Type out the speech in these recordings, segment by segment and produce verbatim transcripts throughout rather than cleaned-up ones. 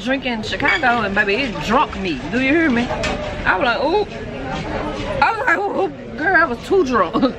started drinking Chicago, and baby, it drunk me. Do you hear me? I was like, oop. I was like, oop, girl, I was too drunk.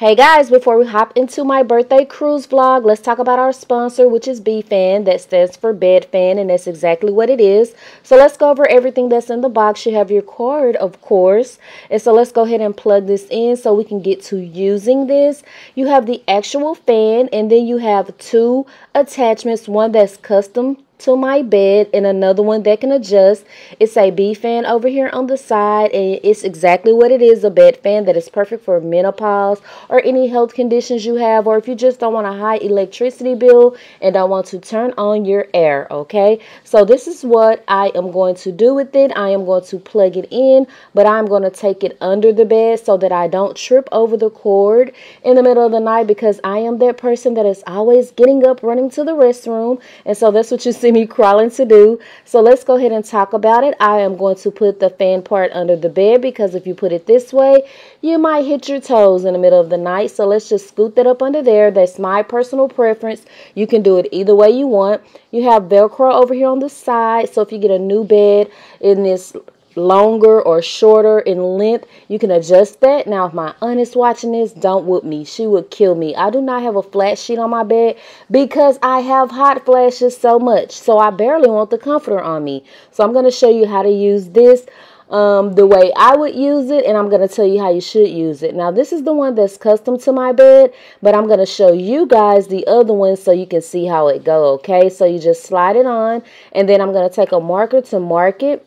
Hey guys, before we hop into my birthday cruise vlog, let's talk about our sponsor, which is B-Fan. That stands for Bed Fan, and that's exactly what it is. So let's go over everything that's in the box. You have your cord, of course. And so let's go ahead and plug this in so we can get to using this. You have the actual fan, and then you have two attachments, one that's custom to my bed and another one that can adjust. It's a B-Fan over here on the side, and it's exactly what it is, a bed fan that is perfect for menopause or any health conditions you have, or if you just don't want a high electricity bill and don't want to turn on your air. Okay, so this is what I am going to do with it. I am going to plug it in, but I'm going to take it under the bed so that I don't trip over the cord in the middle of the night, because I am that person that is always getting up, running to the restroom, and so that's what you see me crawling to do. So let's go ahead and talk about it. I am going to put the fan part under the bed, because if you put it this way, you might hit your toes in the middle of the night. So let's just scoot that up under there. That's my personal preference. You can do it either way you want. You have Velcro over here on the side, so if you get a new bed in this longer or shorter in length, you can adjust that. Now, if my aunt is watching this, don't whoop me. She would kill me. I do not have a flat sheet on my bed because I have hot flashes so much. So I barely want the comforter on me. So I'm going to show you how to use this um, the way I would use it, and I'm going to tell you how you should use it. Now, this is the one that's custom to my bed, but I'm going to show you guys the other one so you can see how it go, okay? So you just slide it on, and then I'm going to take a marker to mark it,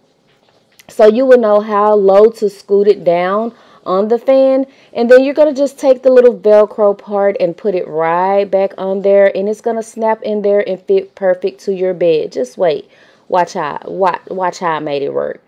so you will know how low to scoot it down on the fan. And then you're going to just take the little Velcro part and put it right back on there, and it's going to snap in there and fit perfect to your bed. Just wait. Watch how, watch, watch how I made it work.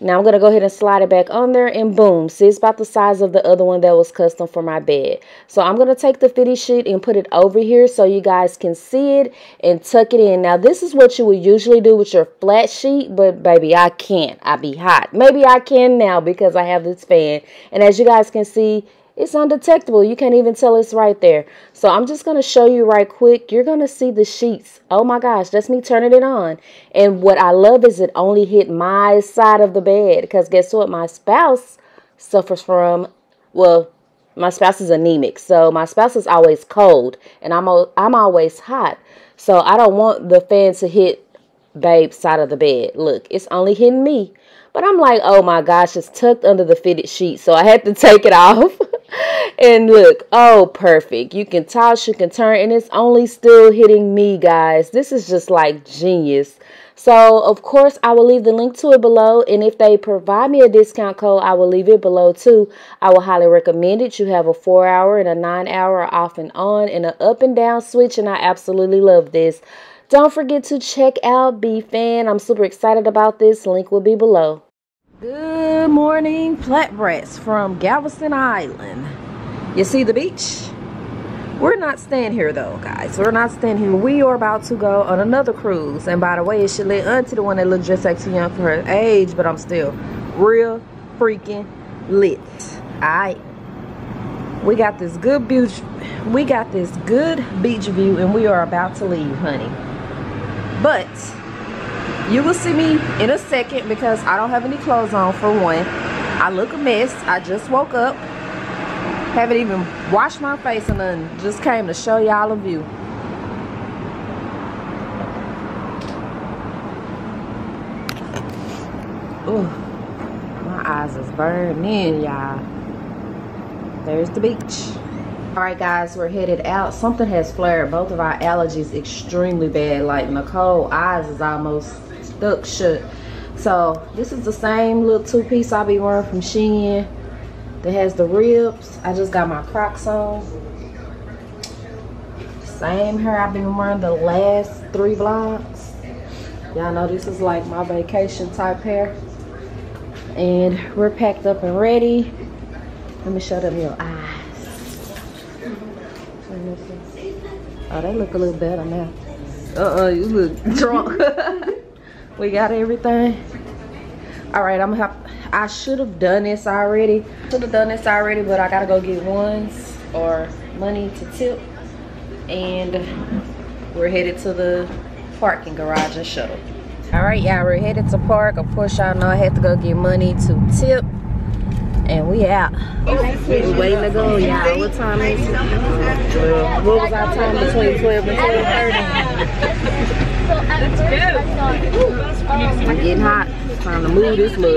Now I'm going to go ahead and slide it back on there, and boom. See, it's about the size of the other one that was custom for my bed. So I'm going to take the fitted sheet and put it over here so you guys can see it, and tuck it in. Now this is what you would usually do with your flat sheet, but baby, I can't. I be hot. Maybe I can now because I have this fan. And as you guys can see, it's undetectable. You can't even tell it's right there. So I'm just going to show you right quick. You're going to see the sheets. Oh my gosh, that's me turning it on. And what I love is it only hit my side of the bed, because guess what? My spouse suffers from, well, my spouse is anemic. So my spouse is always cold, and I'm, I'm always hot. So I don't want the fan to hit babe's side of the bed. Look, it's only hitting me. But I'm like, oh my gosh, it's tucked under the fitted sheet. So I had to take it off. And look, oh, perfect. You can toss, you can turn, and it's only still hitting me, guys. This is just like genius. So, of course, I will leave the link to it below, and if they provide me a discount code, I will leave it below too. I will highly recommend it. You have a four hour and a nine hour off and on and an up and down switch, and I absolutely love this. Don't forget to check out B-Fan. I'm super excited about this. Link will be below. Good morning, Flatbrats from Galveston Island. You see the beach? We're not staying here though, guys. We're not staying here. We are about to go on another cruise. And by the way, it's your little auntie, the one that looks just like too young for her age, but I'm still real freaking lit. I we got this good beach. We got this good beach view, and we are about to leave, honey. But you will see me in a second because I don't have any clothes on, for one. I look a mess. I just woke up. Haven't even washed my face or nothing. Just came to show y'all a view. Ooh, my eyes is burning, y'all. There's the beach. Alright guys, we're headed out. Something has flared. Both of our allergies extremely bad. Like Nicole's eyes is almost stuck shut. So this is the same little two-piece I'll be wearing from Shein that has the ribs. I just got my Crocs on. Same hair I've been wearing the last three vlogs. Y'all know this is like my vacation type hair. And we're packed up and ready. Let me show them your eyes. Oh, they look a little better now. Uh-uh, you look drunk. We got everything. All right, I'm gonna have, I should have done this already. Should have done this already, but I gotta go get ones or money to tip. And we're headed to the parking garage and shuttle. All right, y'all, we're headed to park. Of course, y'all know I had to go get money to tip. And we out. We're waiting to go, y'all. What time is it? twelve. What was our time between twelve and twelve thirty? Let's go. I'm getting hot. It's time to move this mug.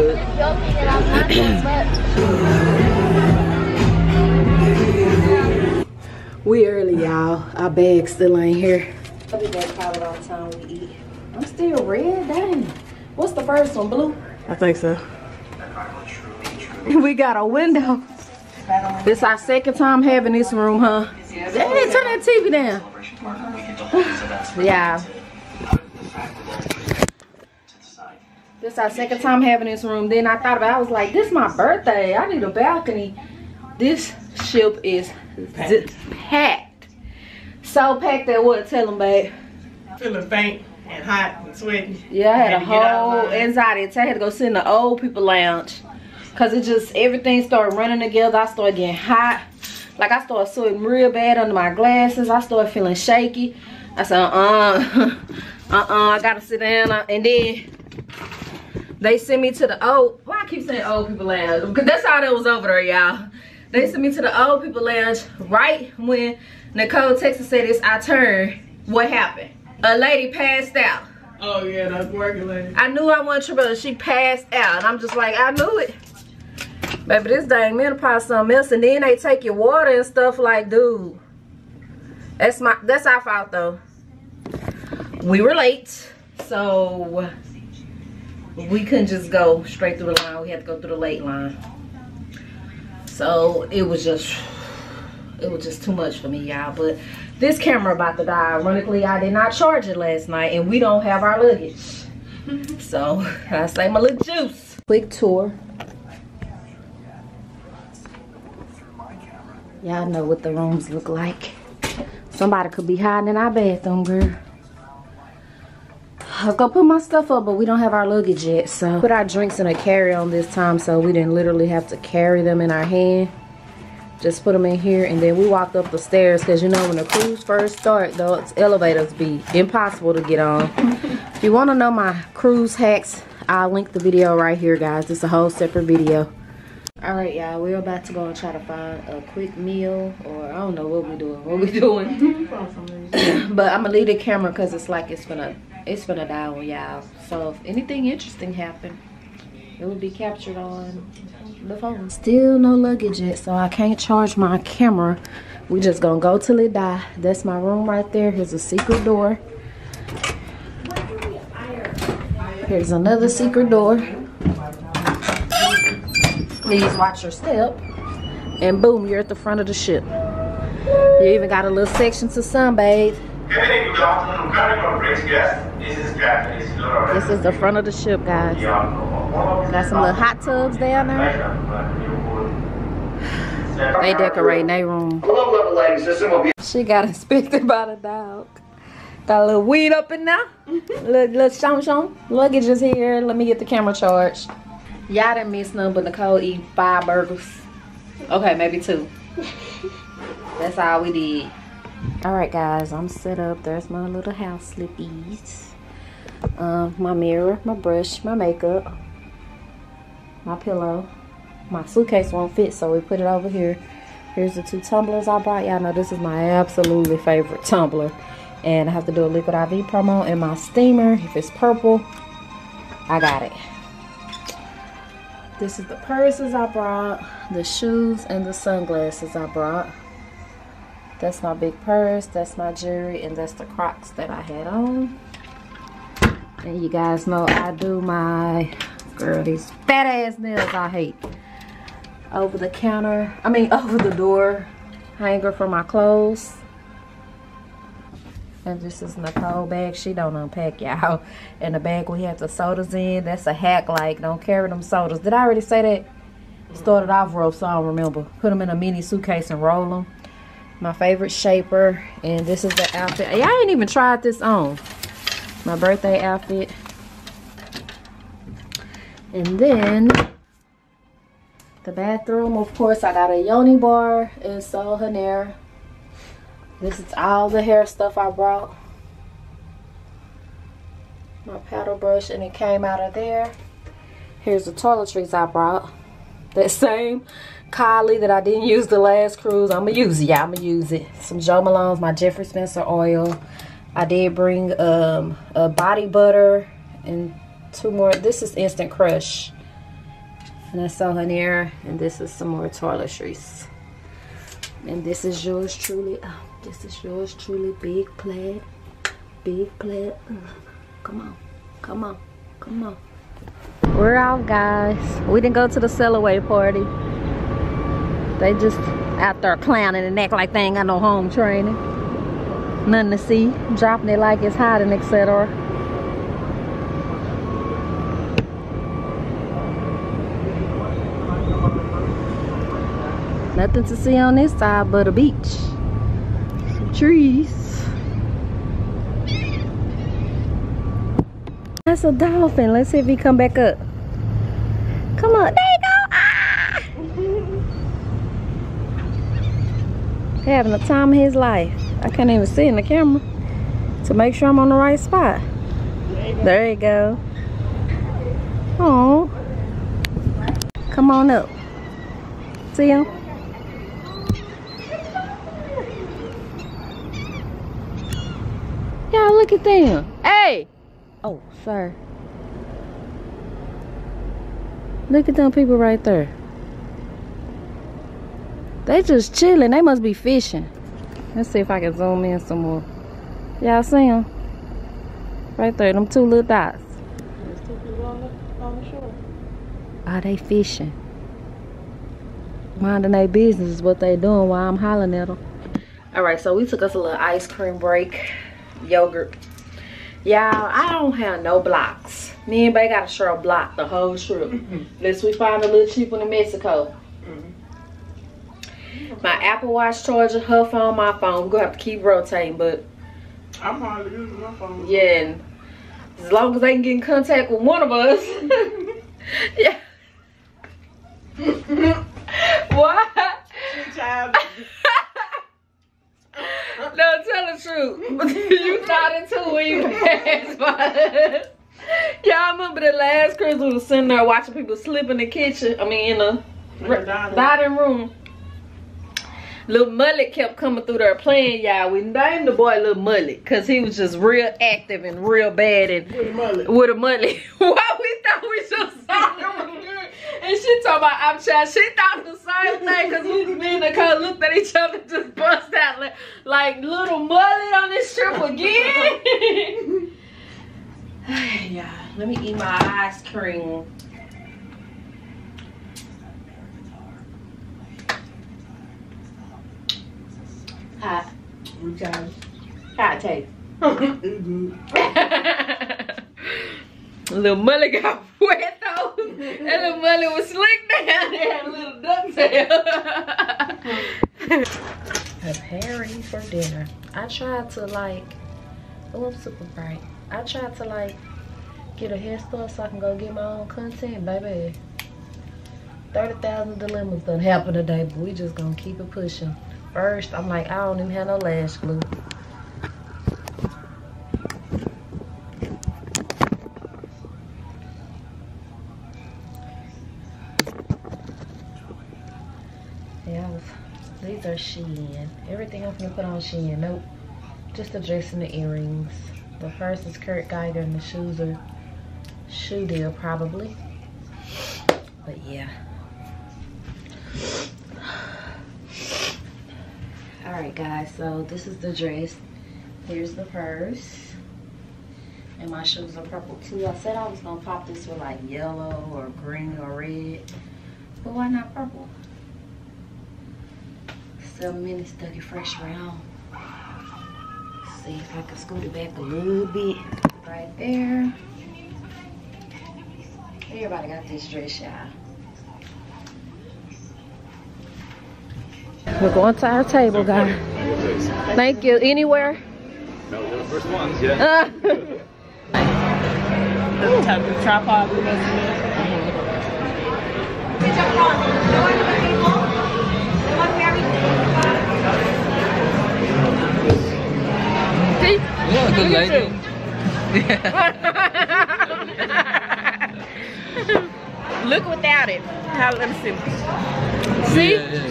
We early, y'all. Our bag still ain't here. I'll be back probably all the time we eat. I'm still red, dang. What's the first one, blue? I think so. We got a window. This our second time having this room, huh? Yeah, turn that T V down. Mm-hmm. Yeah. This our second time having this room. Then I thought about it, I was like, this is my birthday. I need a balcony. This ship is packed. packed. So packed that what? Tell them, babe. Feeling faint and hot and sweaty. Yeah, I had, had a whole anxiety attack. I had to go sit in the old people lounge. Cause it just, everything started running together. I started getting hot. Like I started sweating real bad under my glasses. I started feeling shaky. I said, uh-uh, uh-uh, I gotta sit down. And then they sent me to the old, why I keep saying old people lounge? Because that's how that was over there, y'all. They sent me to the old people lounge right when Nicole Texas said it's our turn. What happened? A lady passed out. Oh yeah, that's working lady. I knew I wasn't tripping, but she passed out. And I'm just like, I knew it. Baby, this dang menopause something else. And then they take your water and stuff, like, dude. That's my that's our fault though. We were late. So we couldn't just go straight through the line. We had to go through the late line. So it was just it was just too much for me, y'all. But this camera about to die. Ironically, I did not charge it last night and we don't have our luggage. So I say my little juice. Quick tour. Y'all know what the rooms look like. Somebody could be hiding in our bathroom, girl. I'll go put my stuff up, but we don't have our luggage yet, so. Put our drinks in a carry-on this time, so we didn't literally have to carry them in our hand. Just put them in here, and then we walked up the stairs, because you know when the cruise first start, those elevators be impossible to get on. If you want to know my cruise hacks, I'll link the video right here, guys. It's a whole separate video. All right, y'all, we're about to go and try to find a quick meal, or I don't know what we're doing, what we're doing. But I'm gonna leave the camera because it's like it's gonna, it's gonna die on y'all. So if anything interesting happened, it will be captured on the phone. Still no luggage yet, so I can't charge my camera. We just gonna go till it die. That's my room right there. Here's a secret door. Here's another secret door. Please watch your step, and boom, you're at the front of the ship. You even got a little section to sunbathe. This is the front of the ship, guys. Got some little hot tubs down there. They decorate their room. She got inspected by the dog. Got a little weed up in there. Little, little shum shum. Luggage is here. Let me get the camera charged. Y'all didn't miss none but Nicole eating five burgers. Okay, maybe two. That's all we did. All right, guys, I'm set up. There's my little house slippies. Um, my mirror, my brush, my makeup, my pillow. My suitcase won't fit, so we put it over here. Here's the two tumblers I brought. Y'all know this is my absolutely favorite tumbler. And I have to do a Liquid I V promo. And my steamer, if it's purple, I got it. This is the purses I brought, the shoes and the sunglasses I brought. That's my big purse, that's my jewelry, and that's the Crocs that I had on. And you guys know I do my, girl, these fat ass nails I hate. Over the counter, I mean over the door hanger for my clothes. And this is Nicole's bag. She don't unpack, y'all. And the bag we have the sodas in. That's a hack, like, don't carry them sodas. Did I already say that? Started off rough, so I don't remember. Put them in a mini suitcase and roll them. my favorite shaper, and this is the outfit. Y'all ain't even tried this on. My birthday outfit. And then the bathroom, of course, I got a Yoni bar and Sol de Janeiro. This is all the hair stuff I brought. My paddle brush, and it came out of there. Here's the toiletries I brought. That same Kylie that I didn't use the last cruise. I'm going to use it. Yeah, I'm going to use it. Some Jo Malone's, my Jeffrey Spencer oil. I did bring um, a body butter and two more. This is Instant Crush. And that's Sol de Janeiro. And this is some more toiletries. And this is yours truly. Oh, this is yours truly. Big plaid. Big plaid. Come on. Come on. Come on. We're out, guys. We didn't go to the sellaway party. They just out there clowning and act like they ain't got no home training. Nothing to see. Dropping it like it's hot and et cetera. Nothing to see on this side but a beach. Some trees. That's a dolphin. Let's see if he come back up. Come on. There you go. Ah! They're having the time of his life. I can't even see in the camera to make sure I'm on the right spot. There you go. Oh. Come on up. See him? Y'all look at them. Hey! Oh, sir. Look at them people right there. They just chilling. They must be fishing. Let's see if I can zoom in some more. Y'all see them? Right there, them two little dots. There's two people on the, on the shore. Are they fishing? Minding their business is what they doing while I'm hollering at them. Alright, so we took us a little ice cream break. Yogurt. Y'all, I don't have no blocks. Me and Bay got to share a block the whole trip. Mm-hmm. Unless we find a little cheap one in Mexico. Mm-hmm. My Apple Watch charger, her phone, my phone. We're going to have to keep rotating, but... I'm hardly using my phone. Yeah, and as long as they can get in contact with one of us. Yeah. What? She child. No, tell the truth. You thought it too when you passed by. Y'all remember the last cruise we was sitting there watching people sleep in the kitchen. I mean, in the dining room. Little Mullet kept coming through there playing, y'all. We named the boy Little Mullet because he was just real active and real bad. And with a mullet. With a mullet. Why we thought we just saw him again. And she talking about I'm child. She thought the same thing because we, me and Nicole looked at each other, just bust out like, like Little Mullet on this trip again. Yeah, let me eat my ice cream. Hot. Hot taste. Little Mullet got wet though. That little Mullet was slick down there. Had a little duck tail. Preparing for dinner. I tried to like, oh, I'm super bright. I tried to like get a hairstyle so I can go get my own content, baby. thirty thousand dilemmas done happen today, but we just gonna keep it pushing. First, I'm like, I don't even have no lash glue. Yeah, I was, these are Shein. Everything I'm gonna put on Shein. Nope, just the dress and the earrings. The first is Kurt Geiger, and the shoes are shoe deal probably. But yeah. Alright guys, so this is the dress. Here's the purse. And my shoes are purple too. I said I was gonna pop this with like yellow or green or red. But why not purple? Seven minutes stuck it fresh round. See if I can scoot it back a little bit. Right there. Everybody got this dress, y'all. We're going to our table, guys. your face. Thank you. Anywhere? No, you're the first ones, yeah. That's type of tripod. See? You're a good lady. Look without it. How, let me see. See? Yeah, yeah, yeah.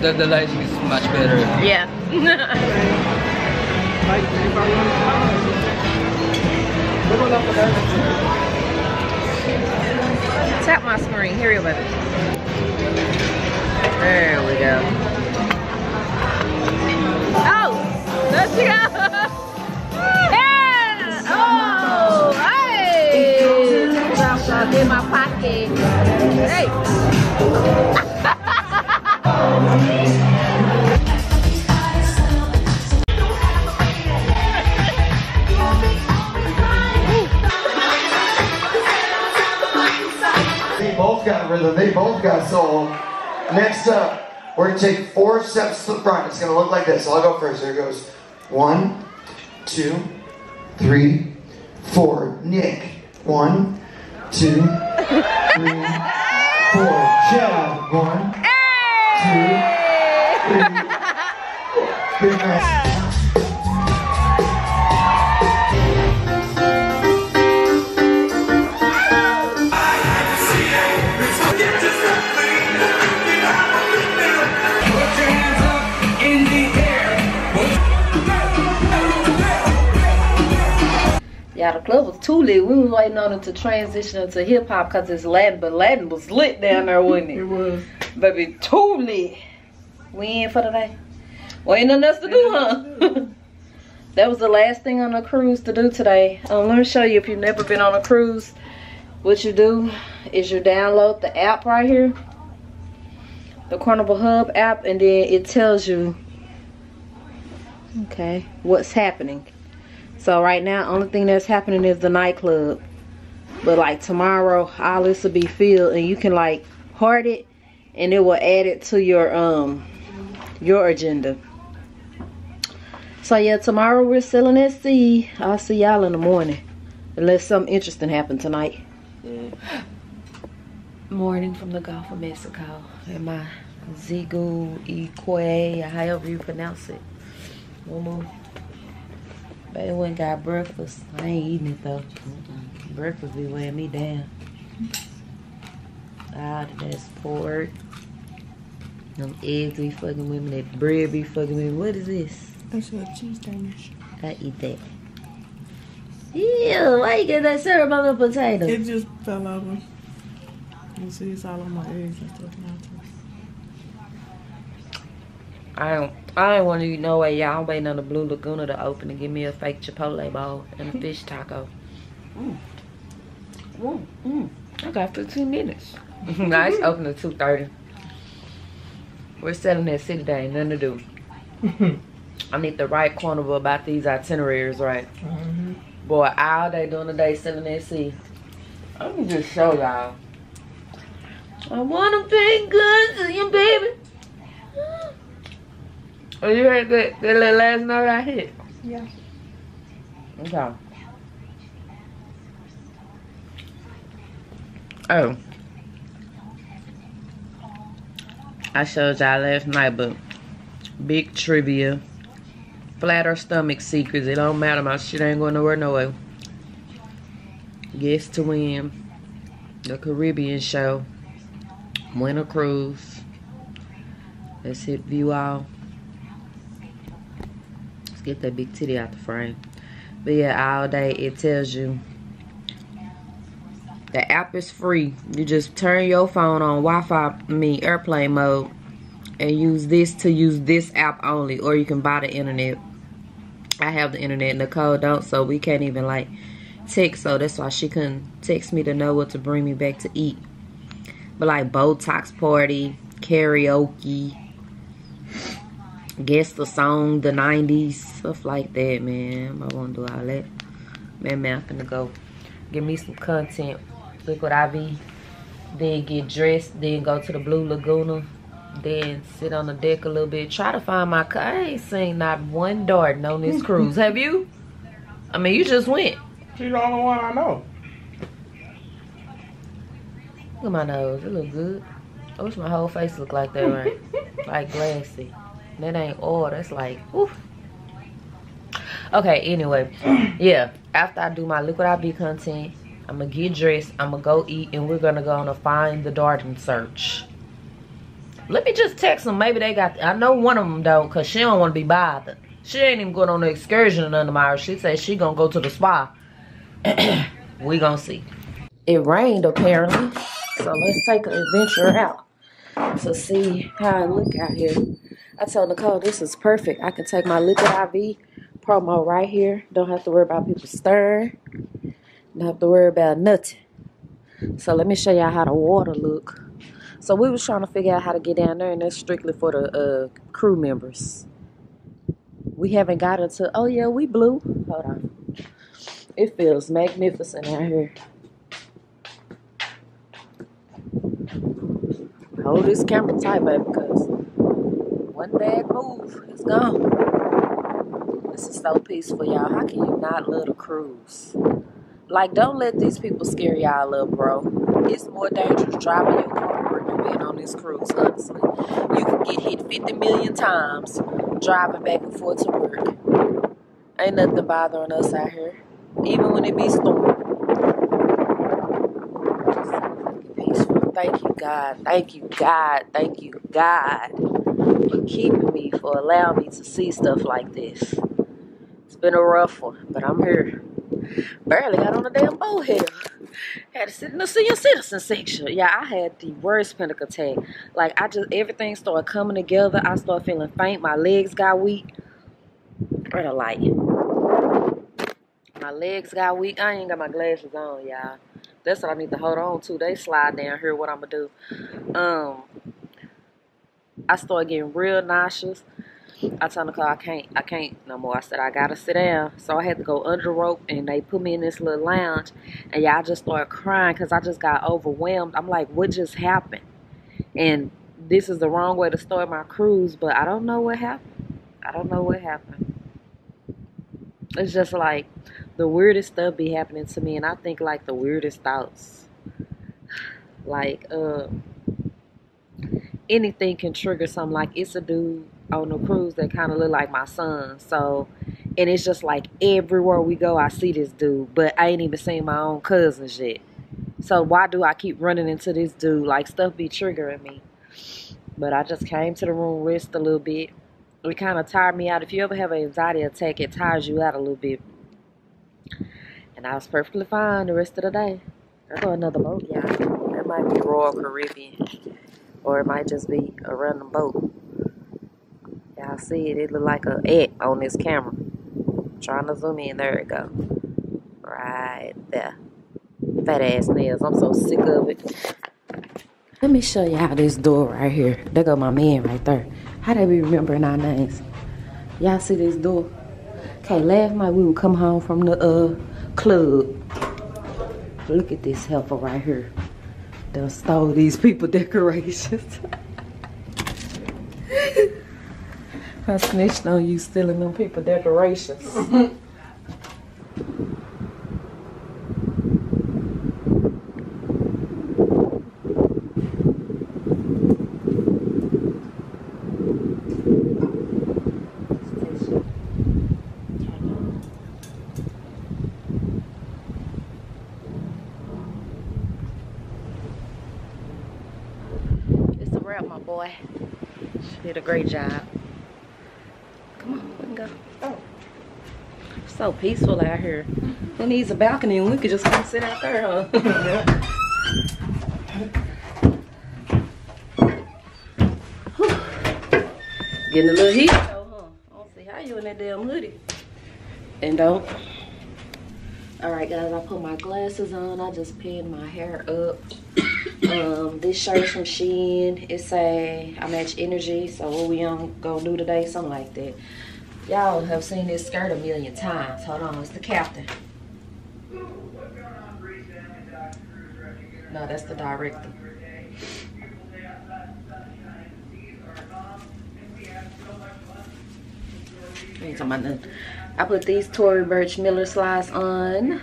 The, the lighting is much better. Yeah. Tap my screen. Here you go. There we go. Oh! Let's go! Yeah! Oh! Hey! In my pocket. Hey! They both got rhythm, they both got soul. Next up, we're gonna take four steps to the front. It's gonna look like this. I'll go first. Here it goes. One, two, three, four. Nick. One, two, three, four. Joe. One. Two, three, four. Yeah, the club was too lit. We was waiting on it to transition into hip hop because it's Latin, but Latin was lit down there, wasn't it? It was. Baby, too lit. We in for the day. Well, ain't nothing else to do, huh? That was the last thing on a cruise to do today. Um, let me show you, if you've never been on a cruise, what you do is you download the app right here, the Carnival Hub app, and then it tells you, okay, what's happening. So right now, only thing that's happening is the nightclub. But like tomorrow, all this will be filled, and you can like heart it, and it will add it to your um your agenda. So yeah, tomorrow we're sailing at sea. I'll see y'all in the morning, unless something interesting happened tonight. Yeah. Morning from the Gulf of Mexico. And my Zigu Ikwe, however you pronounce it. Mumu. Baby went and got breakfast. I ain't eating it though. Breakfast be weighing me down. Ah, that's pork. Them eggs be fucking with me. That bread be fucking with me. What is this? That's a cheese sandwich. I eat that. Ew, why you get that syrup on the potato? It just fell over. You see, it's all on my eggs and stuff now. I don't. I don't want to eat no way, y'all. I'm waiting on the Blue Laguna to open and give me a fake Chipotle bowl and a fish taco. Mm. Mm. Mm. I got fifteen minutes. No, it's open at two thirty. We're selling that city day, nothing to do. I need the right carnival about these itineraries, right? Mm-hmm. Boy, all day during the day selling that city. I'm gonna just show y'all. I wanna be good to you, baby. Oh, you heard that, that little last note I hit? Yeah. Okay. Oh. I showed y'all last night, but big trivia. Flatter stomach secrets. It don't matter. My shit ain't going nowhere, no way. Guess to win. The Caribbean show. Win a cruise. Let's hit view all. Let's get that big titty out the frame. But yeah, all day it tells you. The app is free. You just turn your phone on Wi-Fi, I mean airplane mode, and use this to use this app only, or you can buy the internet. I have the internet, Nicole don't, so we can't even like text, so that's why she couldn't text me to know what to bring me back to eat. But like Botox party, karaoke, guess the song, the nineties, stuff like that, man. I won't do all that. Man, man, I'm finna go give me some content. Liquid I V, then get dressed, then go to the Blue Laguna, then sit on the deck a little bit, try to find my car. I ain't seen not one Darden on this cruise. Have you? I mean, you just went. She's the only one I know. Look at my nose. It look good. I wish my whole face looked like that, right? Like glassy. That ain't oil. That's like, oof. Okay, anyway. Yeah. After I do my Liquid I V content, I'm going to get dressed. I'm going to go eat. And we're going to go on a Find the Darden search. Let me just text them. Maybe they got... I know one of them don't, because she don't want to be bothered. She ain't even going on an excursion or none tomorrow. She said she going to go to the spa. We going to see. It rained, apparently. So let's take an adventure out to see how it look out here. I told Nicole this is perfect. I can take my Liquid I V promo right here. Don't have to worry about people stirring. Don't have to worry about nothing. So let me show y'all how the water look. So we was trying to figure out how to get down there, and that's strictly for the uh, crew members. We haven't got into, oh yeah, we blue. Hold on. It feels magnificent out here. Hold this camera tight, baby, because one bad move, it's gone. This is so peaceful, y'all. How can you not love a cruise? Like, don't let these people scare y'all up, bro. It's more dangerous driving your car than being on this cruise, honestly. You can get hit fifty million times driving back and forth to work. Ain't nothing bothering us out here, even when it be storming. Thank you, God. Thank you, God. Thank you, God, for keeping me, for allowing me to see stuff like this. It's been a rough one, but I'm here. Barely got on the damn boat here. Had to sit in the senior citizen section. Yeah, I had the worst panic attack. Like, I just, everything started coming together. I started feeling faint. My legs got weak. Or the light. My legs got weak. I ain't got my glasses on, y'all. That's what I need to hold on to. They slide down here. What I'm going to do. Um, I started getting real nauseous. I told Nicole I can't. I can't no more. I said, I got to sit down. So I had to go under rope. And they put me in this little lounge. And yeah, I just started crying because I just got overwhelmed. I'm like, what just happened? And this is the wrong way to start my cruise. But I don't know what happened. I don't know what happened. It's just like the weirdest stuff be happening to me, and I think like the weirdest thoughts. Like uh, anything can trigger something. Like it's a dude on the cruise that kind of look like my son. So, and it's just like everywhere we go, I see this dude, but I ain't even seen my own cousins yet. So why do I keep running into this dude? Like stuff be triggering me. But I just came to the room, rest a little bit. It kind of tired me out. If you ever have an anxiety attack, it tires you out a little bit. And I was perfectly fine the rest of the day. I got another boat, y'all. That might be Royal Caribbean. Or it might just be a random boat. Y'all see it. It look like an egg on this camera. I'm trying to zoom in. There it go. Right there. Fat ass nails. I'm so sick of it. Let me show y'all this door right here. There go my man right there. How they be remembering our names? Y'all see this door? Okay, last night we would come home from the uh club. Look at this helper right here. They stole these people decorations. I snitched on you stealing them people decorations. Boy, she did a great job. Come on, we can go. Oh, so peaceful out here. Who needs a balcony? We could just come sit out there, huh? Getting a little heat, though, huh? I don't see how you in that damn hoodie. And don't. All right, guys. I put my glasses on. I just pinned my hair up. Um, this shirt is from Shein. It say I match energy. So what we on gonna do today? Something like that. Y'all have seen this skirt a million times. Hold on, it's the captain. No, that's the director. I ain't talking about nothing. I put these Tory Burch Miller slides on.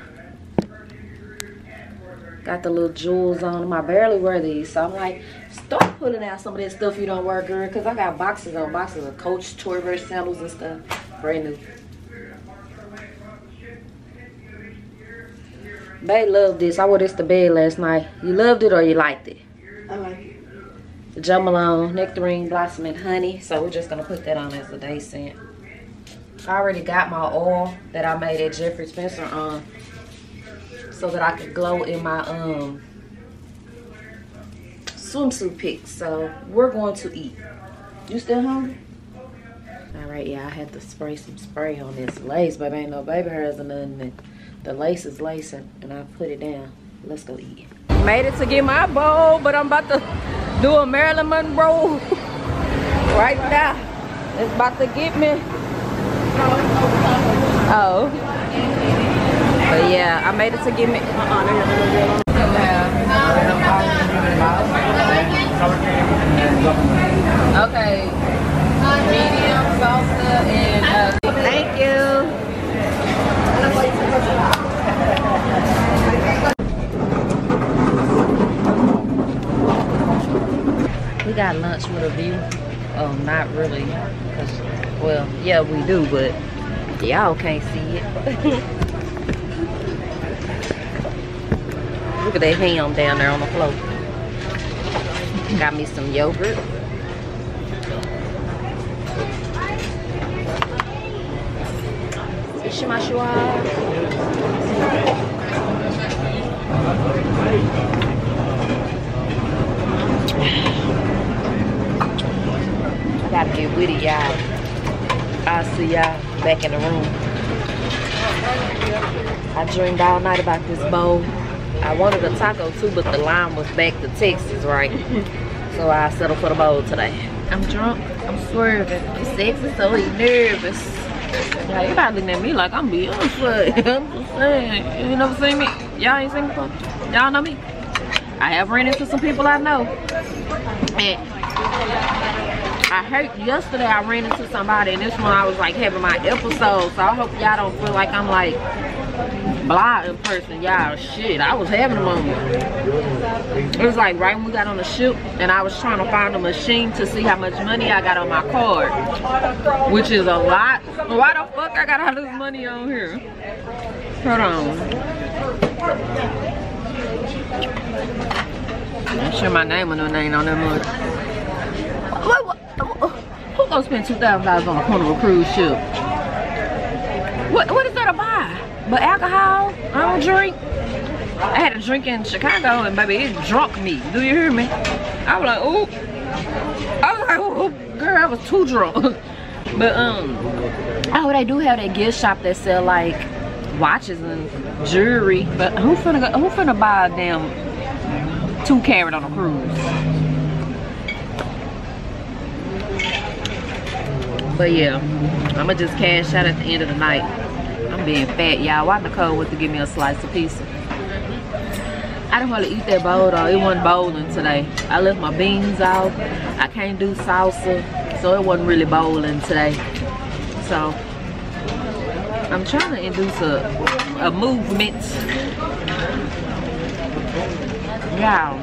Got the little jewels on them. I barely wear these, so I'm like, start putting out some of that stuff you don't wear, girl, because I got boxes on boxes of Coach Tory Burch sandals and stuff, brand new. Bae loved this. I wore this to bed last night. You loved it or you liked it? I like it. The Jo Malone Nectarine Blossom and Honey. So we're just going to put that on as a day scent. I already got my oil that I made at Jeffrey Spencer on, um, so that I could glow in my um swimsuit pics. So we're going to eat. You still hungry? All right, yeah, I had to spray some spray on this lace, but ain't no baby hairs or nothing. And the lace is lacing, and I put it down. Let's go eat. Made it to get my bowl, but I'm about to do a Marilyn Monroe right now. It's about to get me. Oh. But yeah, I made it to get me. Okay. Medium, salsa, and uh, thank you. We got lunch with a view. Oh, not really. Well, yeah, we do, but y'all can't see it. Look at that ham down there on the floor. Got me some yogurt. Shimashua. Gotta get with it, y'all. I'll see y'all back in the room. I dreamed all night about this bowl. I wanted a taco too, but the line was back to Texas, right? So I settled for the bowl today. I'm drunk, I'm swerving, I'm sexy, so he's nervous. Y'all, you probably looking at me like I'm being unfit. I'm just saying, you never seen me? Y'all ain't seen me before? Y'all know me? I have ran into some people I know. And I heard yesterday I ran into somebody, and this one I was like having my episode, so I hope y'all don't feel like I'm like blah in person, y'all. Shit, I was having a moment. It was like right when we got on the ship, and I was trying to find a machine to see how much money I got on my card, which is a lot. Why the fuck I got all this money on here? Hold on. I'm not sure my name or no name on that much. What, what, who gonna spend two thousand dollars on a Carnival cruise ship? What, what is that to buy? But alcohol? I don't drink. I had a drink in Chicago, and baby, it drunk me. Do you hear me? I was like, ooh. I was like, ooh, girl, I was too drunk. But, um, oh, they do have that gift shop that sell, like, watches and jewelry. But who finna, who finna buy a damn two carat on a cruise? But yeah, I'ma just cash out at the end of the night. I'm being fat, y'all. Why Nicole was to give me a slice of pizza? I didn't really eat that bowl though. It wasn't bowling today. I left my beans out. I can't do salsa, so it wasn't really bowling today. So I'm trying to induce a a movement. Y'all,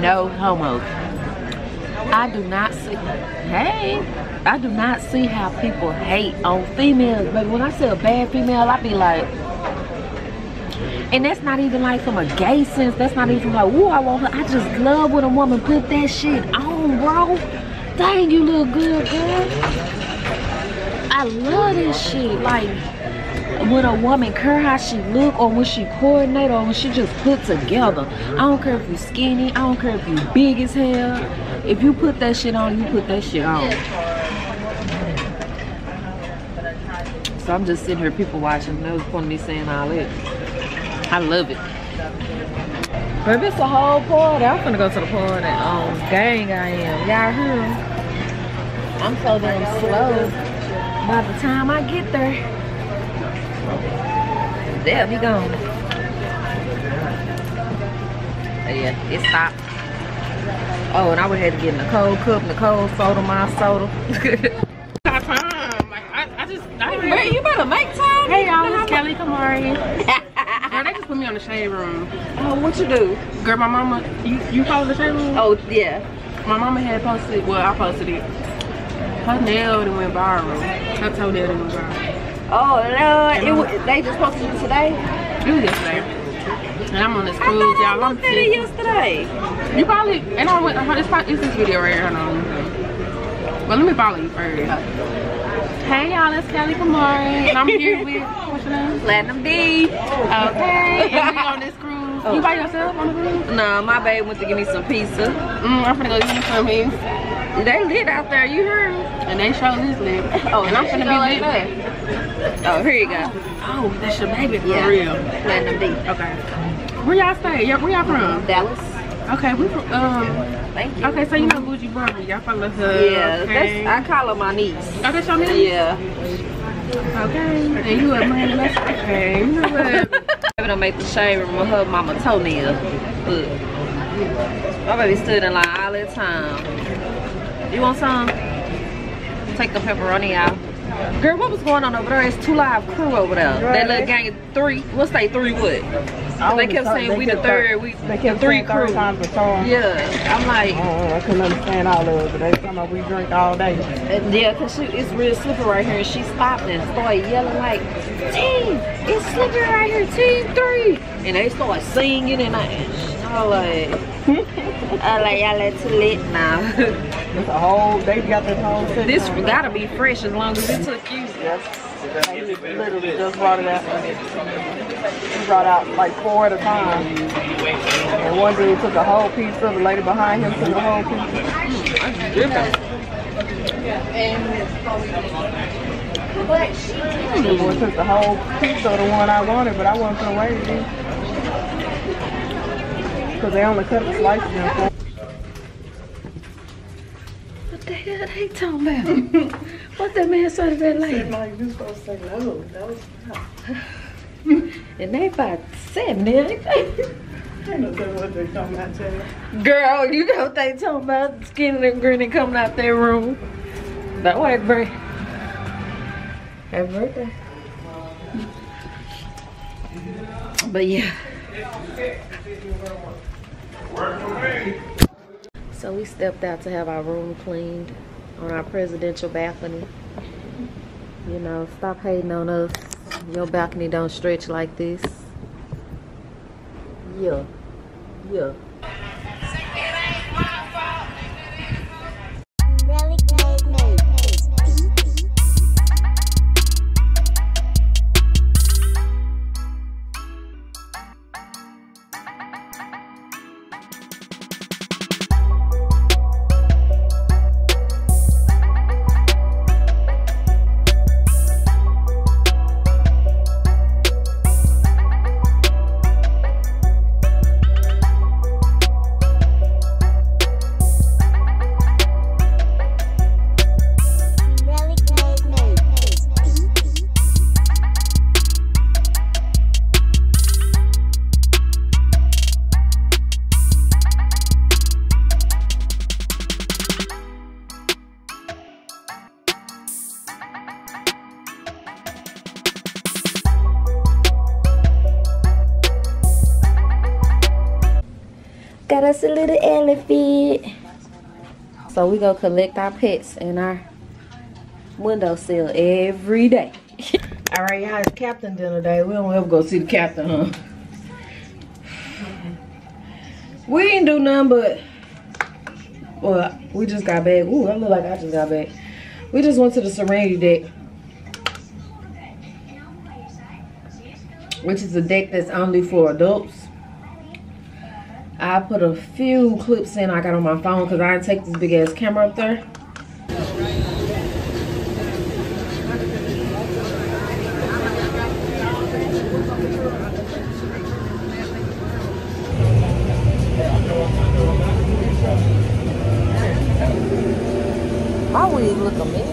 no homo. I do not see, hey, I do not see how people hate on females. But when I see a bad female, I be like, and that's not even like from a gay sense. That's not even like, ooh, I want her. I just love when a woman put that shit on, bro. Dang, you look good, girl. I love this shit. Like, when a woman care how she look, or when she coordinate, or when she just put together. I don't care if you skinny. I don't care if you big as hell. If you put that shit on, you put that shit on. So I'm just sitting here, people watching. No point in me saying all that. I love it. But if it's a whole party, I'm gonna go to the party. Oh, dang, I am. Y'all hear? I'm so damn slow. By the time I get there, they'll be gone. But yeah, it stopped. Oh, and I would have had to get Nicole cup, Nicole soda, my soda. got a mic time? Hey y'all, it's Kelly Kamari. Girl, they just put me on the shade room. Oh, what you do? Girl, my mama, you, you follow the shade room? Oh, yeah. My mama had posted, well, I posted it. Her nail done went viral. Her toenail done went viral. Oh, Lord. It, they just posted it today? It was yesterday. And I'm on this cruise, y'all. I looked at it yesterday. You probably, and I went, it's this video right here, hold on. But let me follow you first. Hey y'all, it's Kylie Kamari, and I'm here with, what's your name? Platinum D. Okay, and we on this cruise. Oh. You by yourself on the cruise? No, my babe went to give me some pizza. Mm, I'm finna go eat some here. They lit out there, you heard? And they show this lit. Oh, and I'm finna be lit. Like oh, here you go. Oh, that's your baby for yeah. real. Platinum D. Okay. Where y'all stay? Where y'all from? Dallas. Okay, we from, um. Thank you. Okay, so you know Bougie Barbie. Y'all follow her. Yeah, okay. That's, I call her my niece. Oh, that's your niece? Yeah. Okay. And you a man, that's okay. You know what? I don't make the shade room with her mama toenail. Look. My baby stood in line all the time. You want some? Take the pepperoni out. Girl, what was going on over there? It's two live crew over there. Right. That little gang of three. What's they three what? They kept saying they we kept the third, third, we they kept the three crew. Yeah, I'm like. Oh, I couldn't understand all of it, but they talking about we drink all day. And yeah, because it's real slippery right here. And she stopped and started yelling like, team, it's slippery right here, team three. And they started singing and I, I like, I like, y'all let too late now. It's a whole, they got this whole city. This gotta be fresh as long as it took you. Yes. They literally just brought it out. He brought out like four at a time. And one dude took a whole piece of the lady behind him took a whole piece. And the boy took the whole piece of the one I wanted, but I wasn't gonna wait it. Because they only cut the slices in four. What the hell they talking about? What that man said to that lady? Like, you supposed to say no, that was not. And they about seven million. I don't know what they talking about, Taylor. Girl, you know what they talking about? Skinning and grinning coming out their room. That way, bro. Happy birthday. But yeah. So we stepped out to have our room cleaned. On our presidential balcony. You know, stop hating on us. Your balcony don't stretch like this. Yeah. Yeah. Got us a little elephant. So we go collect our pets in our windowsill every day. All right, y'all, it's captain dinner day. We don't ever go see the captain, huh? We didn't do nothing but, well, we just got back. Ooh, I look like I just got back. We just went to the Serenity deck. Which is a deck that's only for adults. I put a few clips in I got on my phone because I didn't take this big ass camera up there. My wig look a mess.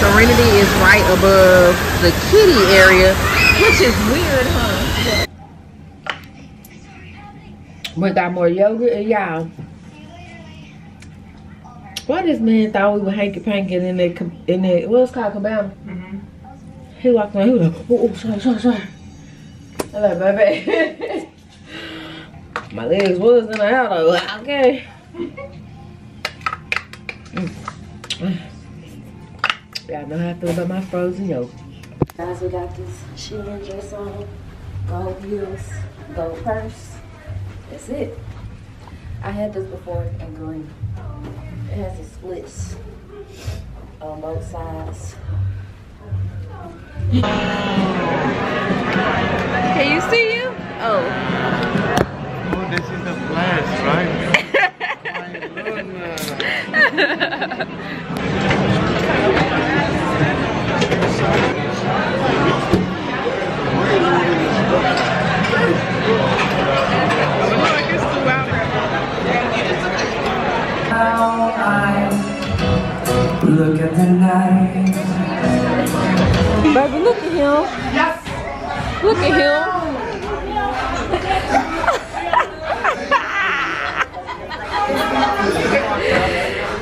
Serenity is right above the kitty area, which is weird, huh? We got more yogurt and y'all. Why this man thought we were hanky-panky in that, in that, what's called, cabana? Mm-hmm. He walked around, he was like, oh, oh, sorry, sorry, sorry. I was like, baby. My legs was in the house, I was like, okay. mm. Y'all know how I feel about my frozen yogurt. Guys, we got this Shein dress on. Gold heels, gold purse. That's it. I had this before in green. It has a splits on both sides. Can you see you? Oh. Oh, this is the flash, right? My goodness. Look at the night. Baby, look at him. Yes. Look at him.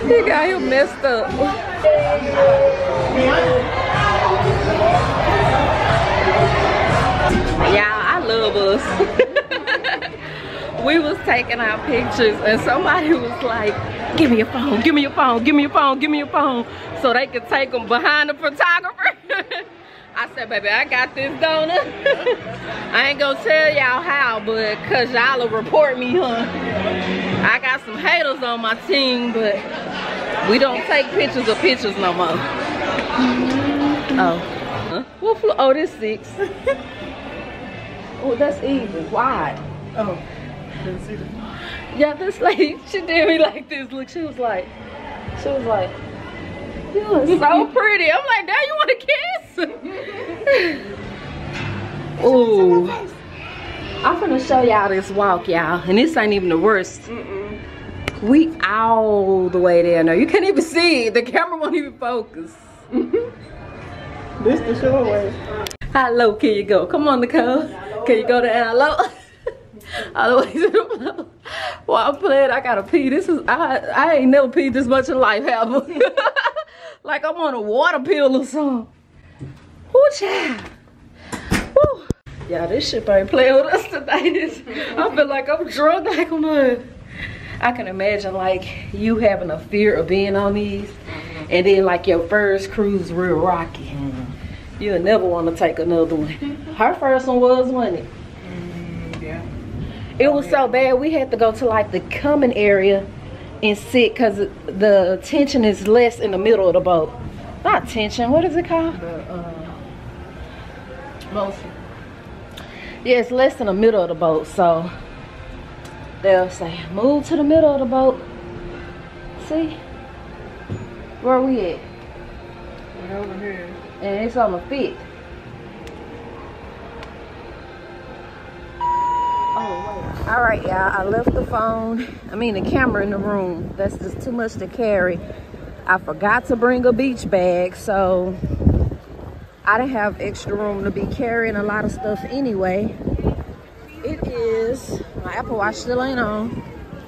He got him messed up. Y'all, I love us. We was taking our pictures and somebody was like, give me your phone, give me your phone, give me your phone, give me your phone, so they could take them behind the photographer. I said, baby, I got this donut. I ain't gonna tell y'all how, but cause y'all will report me, huh? I got some haters on my team, but we don't take pictures of pictures no more. Oh. What floor? Oh, this six. Oh, that's even wide. Oh, didn't see that. Yeah, this lady, she did me like this. Look, she was like, she was like, you look so pretty. I'm like, now you want to kiss? Oh, I'm gonna show y'all this walk, y'all, and this ain't even the worst. Mm-mm. We all the way there now. You can't even see. The camera won't even focus. This is the short way. How low can you go? Come on, Nicole. Can you go down low? All the way to the floor. While I'm playing, I gotta pee. This is I. I ain't never peed this much in life, have I? Like I'm on a water pill or something. Woo, child. Woo. Yeah, this shit ain't playing with us today. This, I feel like I'm drunk like a mud. I can imagine like you having a fear of being on these, and then like your first cruise real rocky. Mm-hmm. You'll never want to take another one. Her first one was, wasn't it? Mm, yeah. It oh, was yeah. so bad we had to go to like the common area and sit because the tension is less in the middle of the boat. Not tension, what is it called? The, uh, motion. Yeah, it's less in the middle of the boat, so they'll say, move to the middle of the boat. See? Where we at? We're over here. And it's on the fifth. Oh, wait. All right, y'all. I left the phone. I mean, the camera in the room. That's just too much to carry. I forgot to bring a beach bag, so I didn't have extra room to be carrying a lot of stuff anyway. It is. My Apple Watch still ain't on.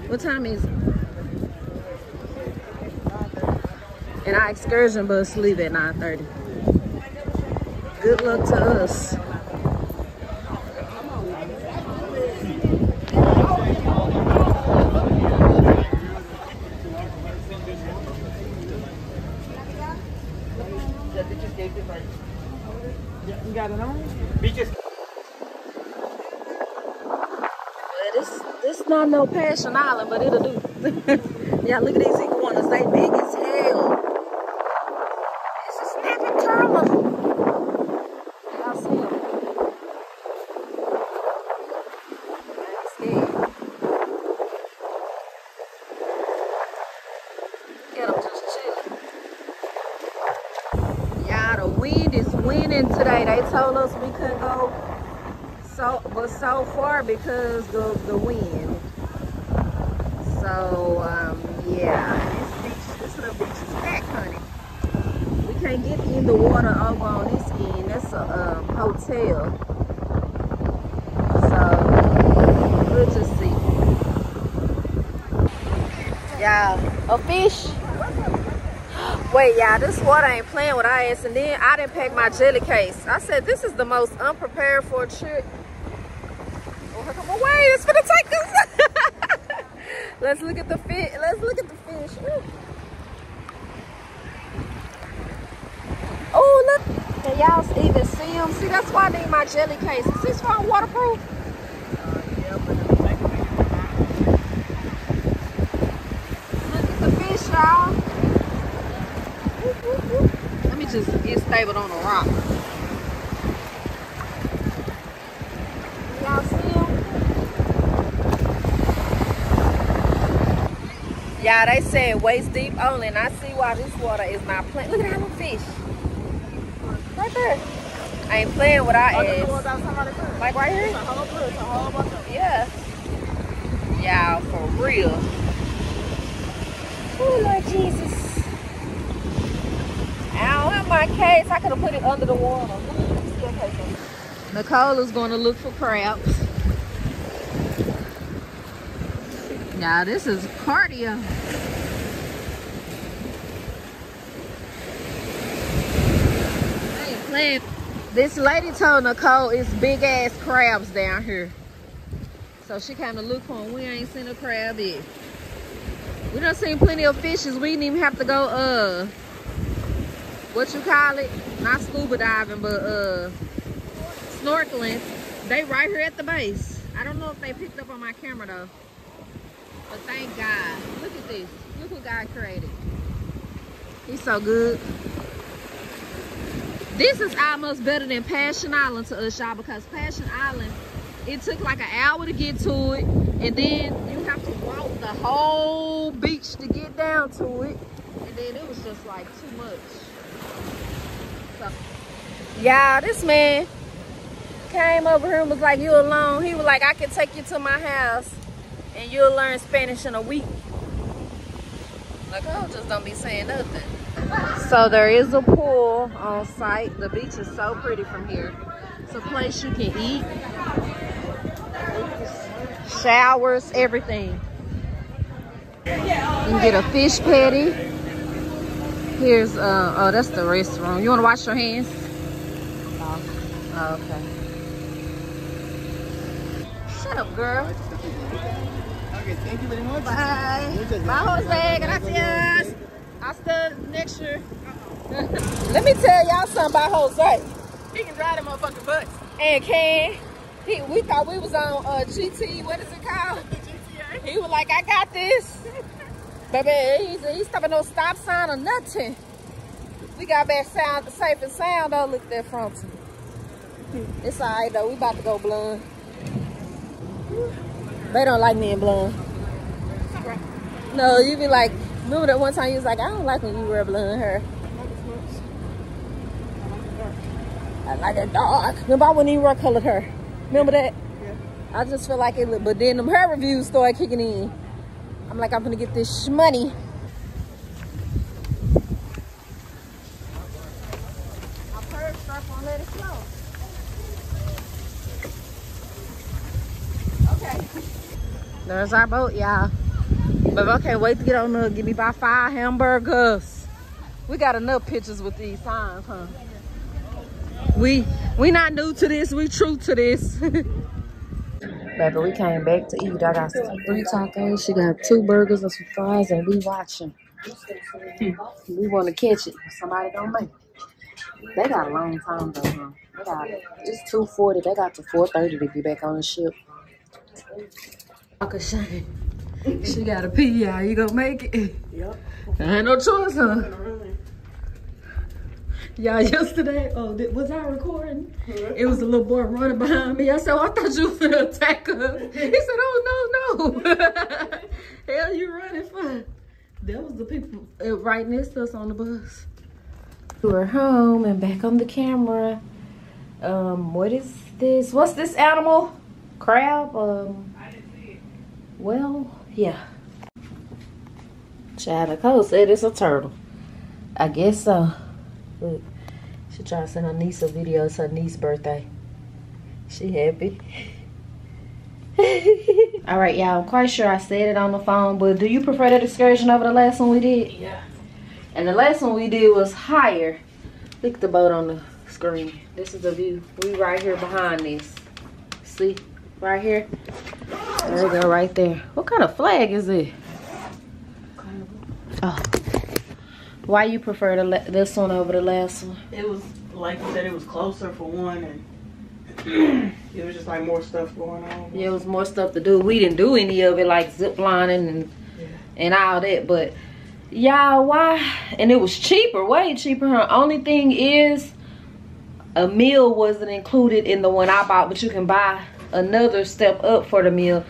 What time is it? And our excursion bus leave at nine thirty. Good luck to us. You got it on? Well, this, this not no Passion Island, but it'll do. Yeah, look at these iguanas. They big as hell. We couldn't go so but so far because of the wind. So um yeah, this beach, this little beach is packed, honey. We can't get in the water over on this end. That's that's a um, hotel. So we'll just see. Y'all, a fish. Wait, y'all, this water ain't playing with our ass. And then I didn't pack my jelly case. I said, this is the most unprepared for a trip. Oh, come on, wait, it's gonna take us. Let's look at the fish. Let's look at the fish. Ooh. Oh, look. Can y'all even see them? See, that's why I need my jelly case. Is this one waterproof? Uh, yeah, but it'll take a minute. Look at the fish, y'all. Let me just get stable on the rock. Y'all see them? Y'all, they said waist deep only, and I see why this water is not playing. Look at how many fish. Right there. I ain't playing with our ass. Like right here? It's a whole bunch, it's a whole bunch of them. Yeah. Y'all, for real. Oh, Lord Jesus. Ow, in my case. I could have put it under the water. Nicole is going to look for crabs. Now, this is cardio. This lady told Nicole it's big ass crabs down here. So she came to look for them. We ain't seen a crab yet. We done seen plenty of fishes. We didn't even have to go, uh, what you call it? Not scuba diving, but uh, snorkeling. They right here at the base. I don't know if they picked up on my camera though. But thank God. Look at this. Look what God created. He's so good. This is almost better than Passion Island to us, y'all, because Passion Island, it took like an hour to get to it, and then you have to walk the whole beach to get down to it, and then it was just like too much. So, y'all, this man came over here and was like, you alone? He was like, I can take you to my house, and you'll learn Spanish in a week. Like, oh, just don't be saying nothing. So there is a pool on site. The beach is so pretty from here. It's a place you can eat, showers, everything. You can get a fish patty. Here's uh oh, that's the restaurant. You want to wash your hands? No. Oh, okay. Shut up, girl. Okay, thank you very much. Bye. Bye, Jose. Gracias. Hasta next year. Uh-oh. Let me tell y'all something about Jose. He can drive the motherfucking bus. And can. He, we thought we was on uh, G T. What is it called? G T A. He was like, I got this. Baby, he's, he's stopping no stop sign or nothing. We got back sound, safe and sound. Don't look at that frontal. It's all right, though. We about to go blonde. They don't like me in blonde. No, you be like, remember that one time you was like, I don't like when you wear blonde hair. I like it dark. Remember, I wouldn't even wear colored hair. Remember that? Yeah. I just feel like it looked, but then them hair reviews started kicking in. I'm like, I'm gonna get this money. I've heard sharp on let it flow. There's our boat, y'all. But I can't wait to get on there. Give me about five hamburgers. We got enough pictures with these signs, huh? We we not new to this. We true to this. Baby, we came back to eat. I got three tacos. She got two burgers and some fries, and we watching. We want to catch it. Somebody don't make it. They got a long time though, huh? They got it's two forty. They got to four thirty to be back on the ship. Shane. She got a pee, y'all. You gonna make it? Yep. I ain't no choice, huh? Y'all, yesterday, oh, was I recording? Yep. It was a little boy running behind me. I said, oh, I thought you was gonna attack her. He said, oh, no, no. Hell, you running for? That was the people right next to us on the bus. We're home and back on the camera. Um, what is this? What's this animal? Crab? Um. Well, yeah. Child Nicole said it's a turtle. I guess so. Look, She's trying to send her niece a video. It's her niece's birthday. She happy. All right, y'all. I'm quite sure I said it on the phone, but do you prefer that excursion over the last one we did? Yeah. And the last one we did was higher. Look at the boat on the screen. This is the view. We right here behind this. See? Right here. There we go, right there. What kind of flag is it? Oh. Why you prefer the this one over the last one? It was, like you said, it was closer for one, and it was just like more stuff going on. Yeah, it was more stuff to do. We didn't do any of it, like zip lining and yeah. and all that. But y'all, why? And it was cheaper, way cheaper. Her only thing is a meal wasn't included in the one I bought, but you can buy another step up for the meal.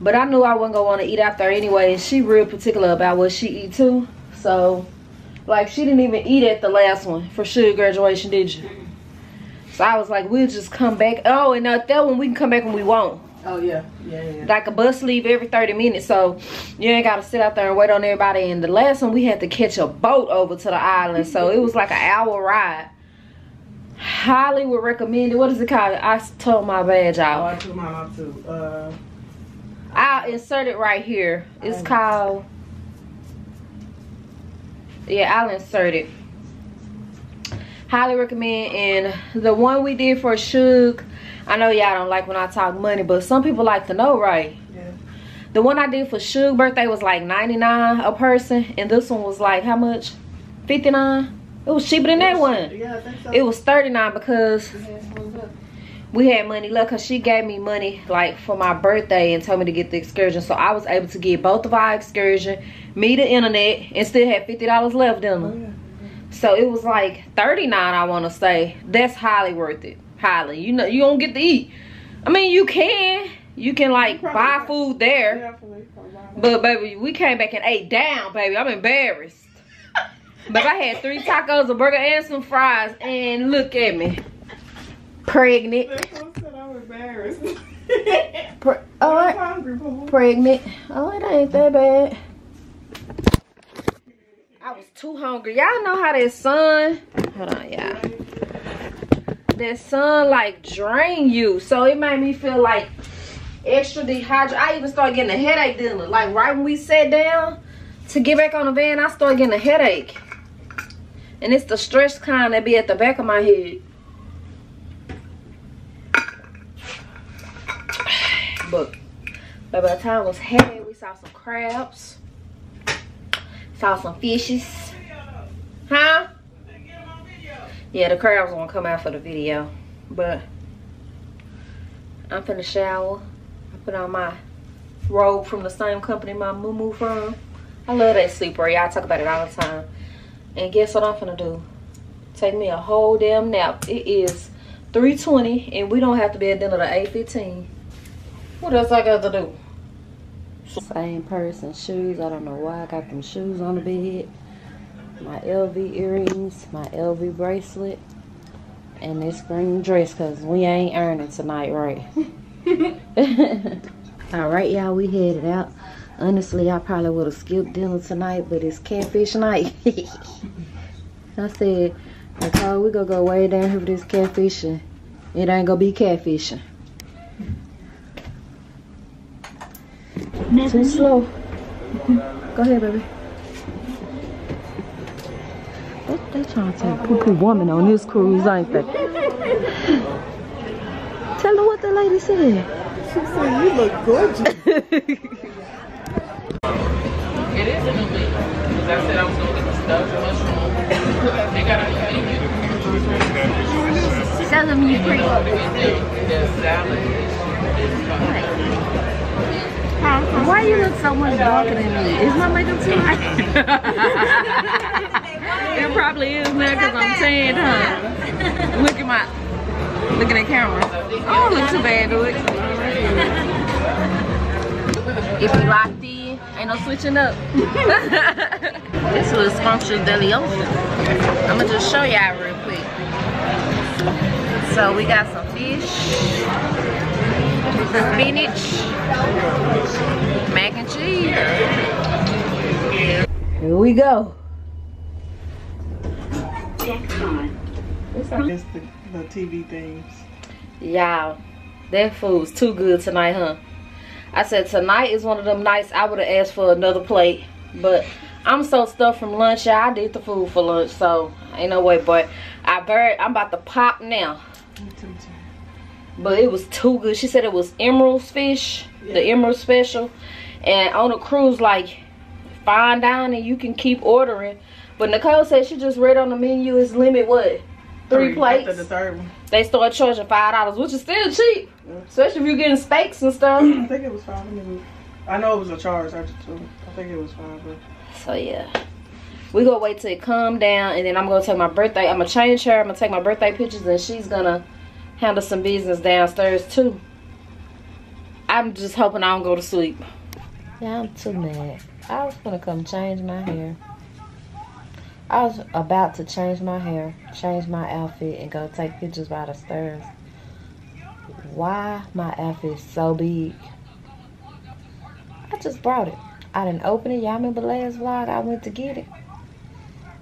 But I knew I wasn't gonna want to eat out there anyway, and she real particular about what she eat too. So, like, she didn't even eat at the last one for sugar graduation, did you? So I was like, we'll just come back. Oh, and at that one, we can come back when we want. Oh, yeah. Yeah, yeah. Like a bus leave every thirty minutes. So you ain't got to sit out there and wait on everybody. And the last one, we had to catch a boat over to the island. So it was like an hour ride. Highly would recommend it. What is it called? I told my badge out. Oh, I took mine out too. Uh, I'll insert it right here. It's called... Yeah, I'll insert it. Highly recommend. And the one we did for Suge, I know y'all don't like when I talk money, but some people like to know, right? Yeah. The one I did for Suge's birthday was like ninety-nine a person, and this one was like how much? fifty-nine. It was cheaper than that one. Yeah, I think so. It was thirty-nine because we had money left, because she gave me money like for my birthday and told me to get the excursion, so I was able to get both of our excursion, me the internet, and still had fifty dollars left in them. Yeah. So it was like thirty-nine dollars, I want to say. That's highly worth it. Highly. You know, you don't get to eat. I mean, you can. You can, like, you buy food there. Definitely. But, baby, we came back and ate down, baby. I'm embarrassed. But I had three tacos, a burger, and some fries. And look at me. Pregnant. I'm embarrassed. Pre oh, I'm hungry, boy. Pregnant. Oh, it ain't that bad. I was too hungry. Y'all know how that sun, hold on, y'all. That sun like drain you. So it made me feel like extra dehydrated. I even started getting a headache dinner. Like right when we sat down to get back on the van, I started getting a headache. And it's the stress kind that be at the back of my head. But by the time it was heavy, we saw some crabs. Saw some fishes. Huh? Yeah, the crabs won't come out for the video. But I'm finna shower. I put on my robe from the same company my muumuu from. I love that sleeper. Y'all talk about it all the time. And guess what I'm finna do? Take me a whole damn nap. It is three twenty and we don't have to be at dinner at eight fifteen. What else I got to do? Same person, shoes. I don't know why I got them shoes on the bed. My L V earrings, my L V bracelet, and this green dress, because we ain't earning tonight, right? All right, y'all, we headed out. Honestly, I probably would have skipped dinner tonight, but it's catfish night. I said, Nicole, we going to go way down here for this catfishing. It ain't going to be catfishing. Too slow. Go ahead, baby. What they trying to take poo-poo woman on this cruise, ain't they? Tell them what the lady said. She said, you look gorgeous. It is in a week. Because I said I was going to get the stuffed mushroom. They got a thing. Tell them you pretty. The salad is Why you look so much darker than me? Is my makeup too light? It probably is now because I'm tan, huh? Look at my, look at the camera. I don't look too bad, do it. If you locked in, ain't no switching up. This was Scrumptious Deli Ocean. I'm gonna just show y'all real quick. So we got some fish. Spinach, mac and cheese. Here we go. It's like it's the, the T V things. Y'all, that food's too good tonight, huh? I said tonight is one of them nights I would have asked for another plate, but I'm so stuffed from lunch. Yeah, I did the food for lunch, so ain't no way. But I buried. I'm about to pop now. Me too, too. But it was too good. She said it was emeralds fish, yeah. The emerald special, and on a cruise, like fine dining, you can keep ordering. But Nicole said she just read on the menu is limit what three, three plates. After the third one, they start charging five dollars, which is still cheap, yeah. Especially if you're getting steaks and stuff. I think it was five. I know it was a charge after two. I think it was five. But... So yeah, we gonna wait till it calm down, and then I'm gonna take my birthday. I'm gonna change her. I'm gonna take my birthday pictures, and she's gonna handle some business downstairs too. I'm just hoping I don't go to sleep. Yeah, I'm too mad. I was gonna come change my hair. I was about to change my hair, change my outfit, and go take pictures by the stairs. Why my outfit so big? I just brought it. I didn't open it. Y'all remember last vlog? I went to get it.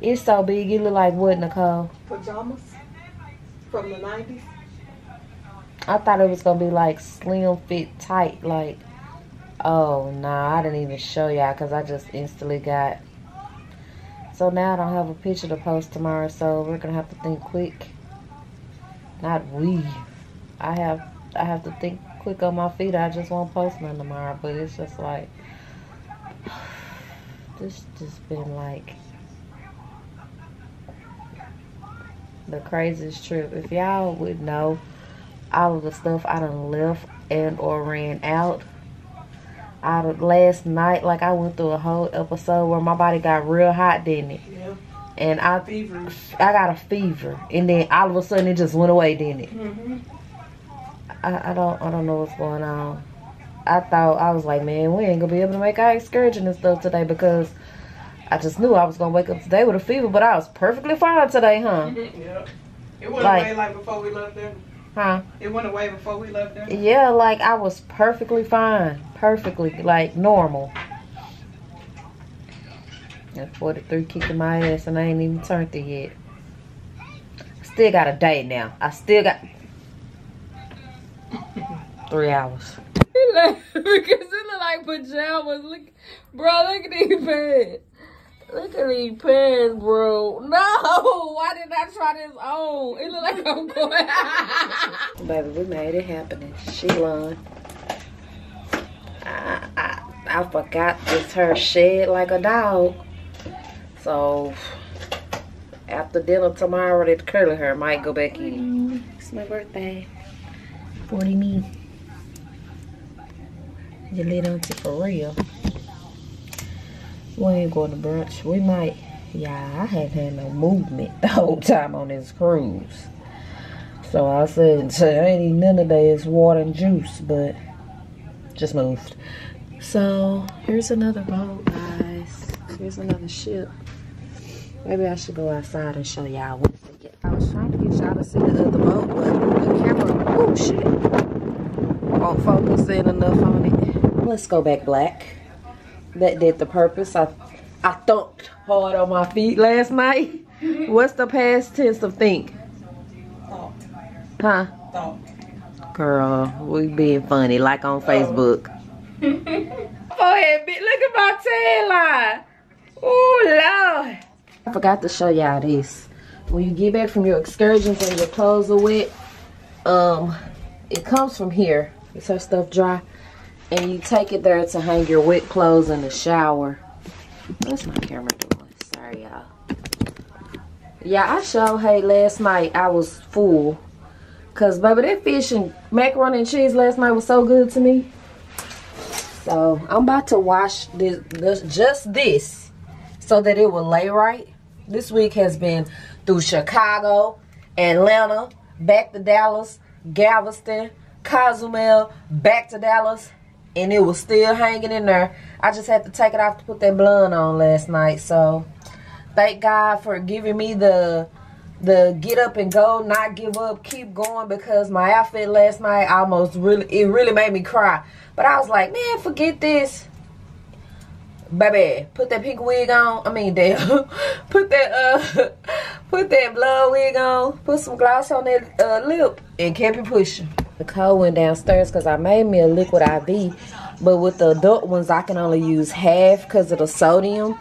It's so big. It look like what, Nicole? Pajamas from the nineties. I thought it was gonna be like slim fit tight. Like, oh no, nah, I didn't even show y'all because I just instantly got. So now I don't have a picture to post tomorrow. So we're gonna have to think quick. Not we. I have. I have to think quick on my feet. I just won't post none tomorrow. But it's just like. This just been like the craziest trip. If y'all would know all of the stuff I done left and or ran out. I last night, like I went through a whole episode where my body got real hot, didn't it? Yeah. And I fever. I got a fever, and then all of a sudden it just went away, didn't it? Mm-hmm. I, I don't I don't know what's going on. I thought, I was like, man, we ain't gonna be able to make our excursion and stuff today because I just knew I was gonna wake up today with a fever, but I was perfectly fine today, huh? Yeah. It went like, away like before we left there. Huh? It went away before we left there. Yeah, like I was perfectly fine. Perfectly, like normal. And forty-three kicking my ass and I ain't even turned it yet. Still got a day now. I still got three hours. Because it look like pajamas. Look, bro, look at these pants. Look at these pants, bro. No, why did I try this on? It look like I'm going. Baby, we made it happen. She won. I, I, I forgot it's her shed like a dog. So, after dinner tomorrow, that curly hair might go back in. It's my birthday. forty me. You lit on to for real. We ain't going to brunch. We might. Yeah, I haven't had no movement the whole time on this cruise. So I said, so I ain't eating none of that. It's water and juice, but just moved. So here's another boat, guys. Here's another ship. Maybe I should go outside and show y'all what to get. I was trying to get y'all to see the other boat, but the camera, oh shit, won't focus in enough on it. Let's go back black. That did the purpose. I I thumped hard on my feet last night. What's the past tense of think? Huh? Girl, we being funny like on Facebook. Forehead, look at my tail line. Oh Lord! I forgot to show y'all this. When you get back from your excursions and your clothes are wet, um, it comes from here. Is her stuff dry? And you take it there to hang your wet clothes in the shower. What's my camera doing? Sorry, y'all. Yeah, I showed hey last night I was full. Because, baby, that fish and macaroni and cheese last night was so good to me. So, I'm about to wash this, this just this so that it will lay right. This week has been through Chicago, Atlanta, back to Dallas, Galveston, Cozumel, back to Dallas. And it was still hanging in there. I just had to take it off to put that blonde on last night. So, thank God for giving me the the get up and go, not give up, keep going. Because my outfit last night almost really, it really made me cry. But I was like, man, forget this. baby, put that pink wig on. I mean, damn. put that uh, put that blonde wig on. Put some gloss on that uh, lip, and kept it pushing. The cold went downstairs because I made me a Liquid I V, but with the adult ones, I can only use half because of the sodium,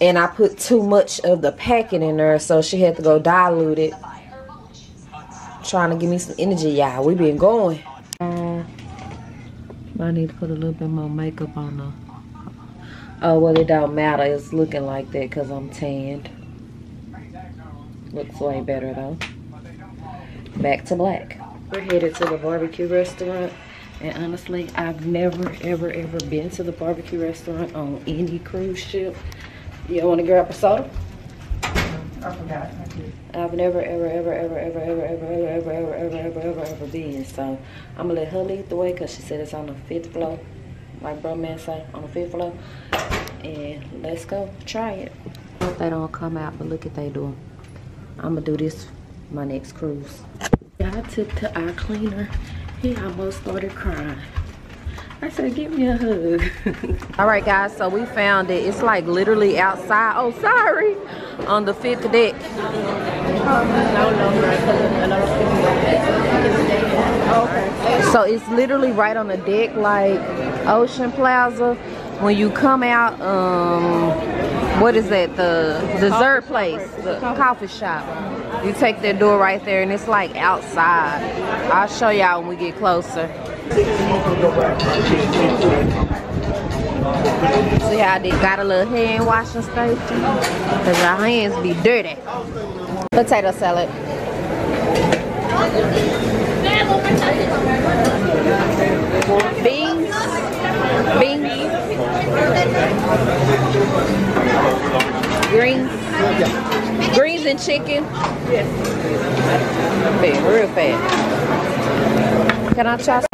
and I put too much of the packet in there, so she had to go dilute it. Trying to give me some energy, y'all. We been going. Uh, I need to put a little bit more makeup on the. Oh, well, it don't matter. It's looking like that because I'm tanned. Looks way better, though. Back to black. We're headed to the barbecue restaurant. And honestly, I've never, ever, ever been to the barbecue restaurant on any cruise ship. You want to grab a soda? I forgot. I've never, ever, ever, ever, ever, ever, ever, ever, ever, ever, ever, ever, ever, ever been. So I'm going to let her lead the way because she said it's on the fifth floor. Like bro man say, on the fifth floor. And let's go try it. I hope they don't come out, but look at they do. I'm gonna do this my next cruise. I took to our cleaner. He almost started crying. I said, give me a hug. All right, guys, so we found it. It's like literally outside. Oh, sorry. On the fifth deck. So it's literally right on the deck, like Ocean Plaza. When you come out, um, what is that? The dessert place, the coffee shop. You take that door right there, and it's like outside. I'll show y'all when we get closer. See how they got a little hand washing station? Because our hands be dirty. Potato salad. Beans. Beans. Greens. Greens and chicken. Yes. Real fast. Can I try some?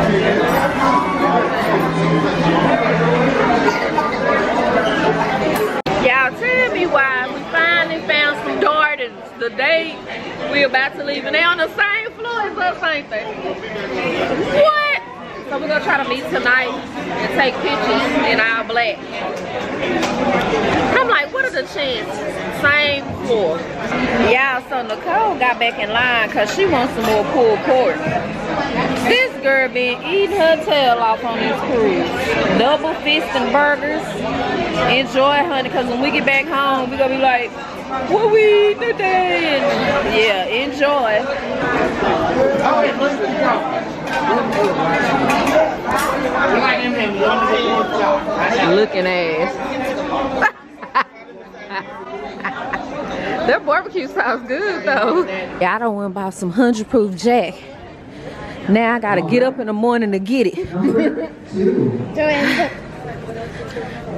Y'all tell me why we finally found some Jordans today. We're about to leave and they're on the same floor as us, ain't they? What? So we're gonna try to meet tonight and take pictures in our black. I'm like, what are the chances? Same floor. Yeah, so Nicole got back in line because she wants some more pulled pork. This girl been eating her tail off on this cruise. Double fisting burgers. Enjoy, honey, because when we get back home, we're gonna be like, what we eat today? Yeah, enjoy. Looking ass. That barbecue sounds good though. Yeah, I don't want to buy some hundred proof Jack. Now I gotta get up in the morning to get it.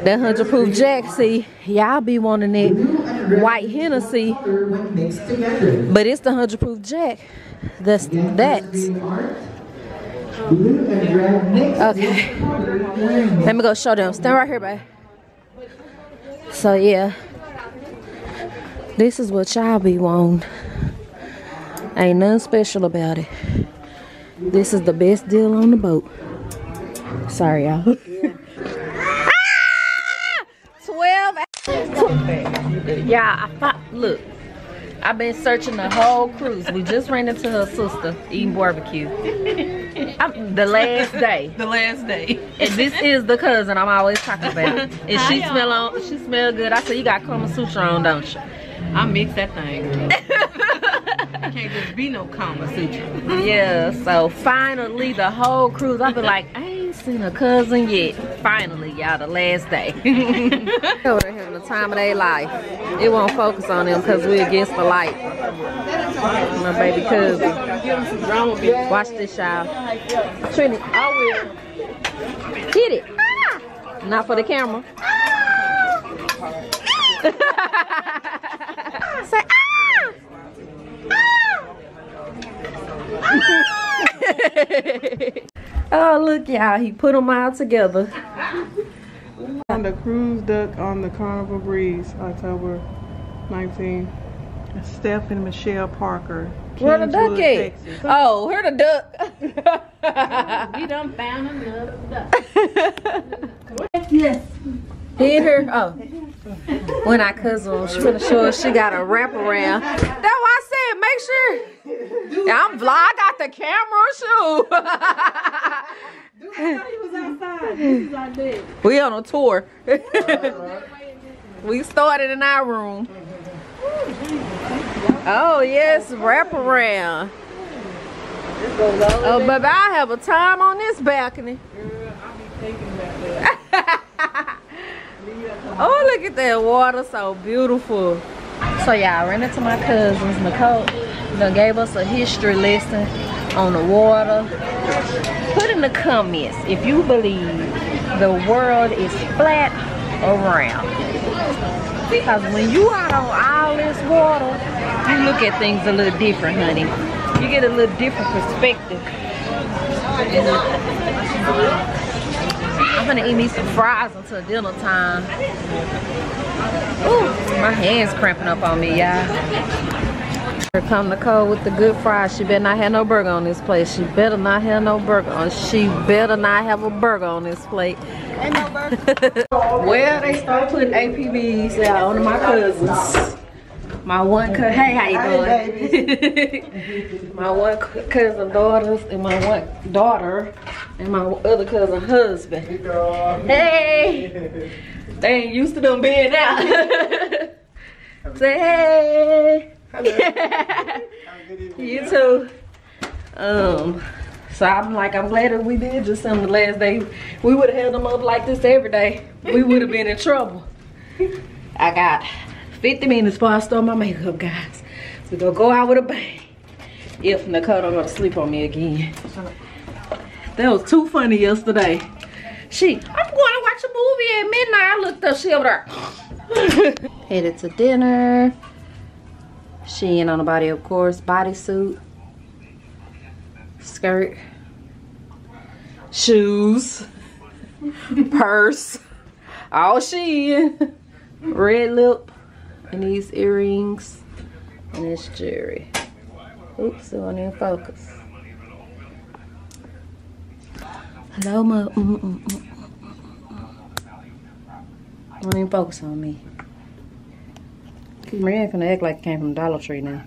That hundred proof Jack, see, y'all be wanting it. White Hennessy, but it's the hundred proof Jack. That's that. Okay, let me go show them. Stand right here, babe. So yeah, this is what y'all be wanting. Ain't nothing special about it. This is the best deal on the boat. Sorry, y'all. Yeah, I thought, look, I've been searching the whole cruise. We just ran into her sister eating barbecue. I'm, the last day. The last day. And this is the cousin I'm always talking about. And Hi she smell on, she smell good. I said, you got Kama Sutra on, don't you? I mix that thing, girl. Can't just be no Kama Sutra. Yeah, so finally the whole cruise, I've been like, I ain't seen a cousin yet. Finally, y'all, the last day. Over there having the time of their life. It won't focus on them because we're against the light. My baby cousin. Watch this, y'all. Trini, I will. Get it. Ah! Not for the camera. Ah! Say, ah! Ah! Ah! Oh, look, y'all. He put them all together. On the cruise duck on the Carnival Breeze, October nineteenth. Steph and Michelle Parker. Where the duck at? Oh, where the duck? We done found another duck. Yes. Did her? Oh. When I cousin, she finna show us she got a wraparound. That's why I said make sure. Yeah, I'm vlog. I got the camera shoe. Dude, I thought he was outside. This is our day. We on a tour. We started in our room. Oh yes, wraparound. Oh, but I have a time on this balcony. Girl, I be thinking about that. Oh, look at that water, so beautiful. So y'all, ran into my cousins. Nicole done gave us a history lesson on the water. Put in the comments if you believe the world is flat or round. Because when you out on all this water, you look at things a little different, honey. You get a little different perspective. I'm gonna eat me some fries until dinner time. Ooh, my hand's cramping up on me, y'all. Here come Nicole with the good fries. She better not have no burger on this plate. She better not have no burger on. She better not have a burger on this plate. Ain't no burger. Well, they start putting A P Bs out on my cousins. My one cousin, hey, how you doing? My one cousin daughters and my one daughter and my other cousin husband. Hey, they ain't used to them being out. Say hey. Hello. You too. Um, so I'm like, I'm glad that we did just something the last day. We would have held them up like this every day. We would have been in trouble. I got fifty minutes before I start my makeup, guys. We're gonna go out with a bang. If Nicole don't go to sleep on me again. That was too funny yesterday. She, I'm going to watch a movie at midnight. I looked up, she over there. Headed to dinner. She in on the body, of course. Bodysuit. Skirt. Shoes. Purse. All she in. Red lip. And these earrings and this jewelry. Oops, it wasn't in focus. Hello, mother. Mm -mm -mm. Don't even focus on me. Marianne's gonna act like it came from Dollar Tree now.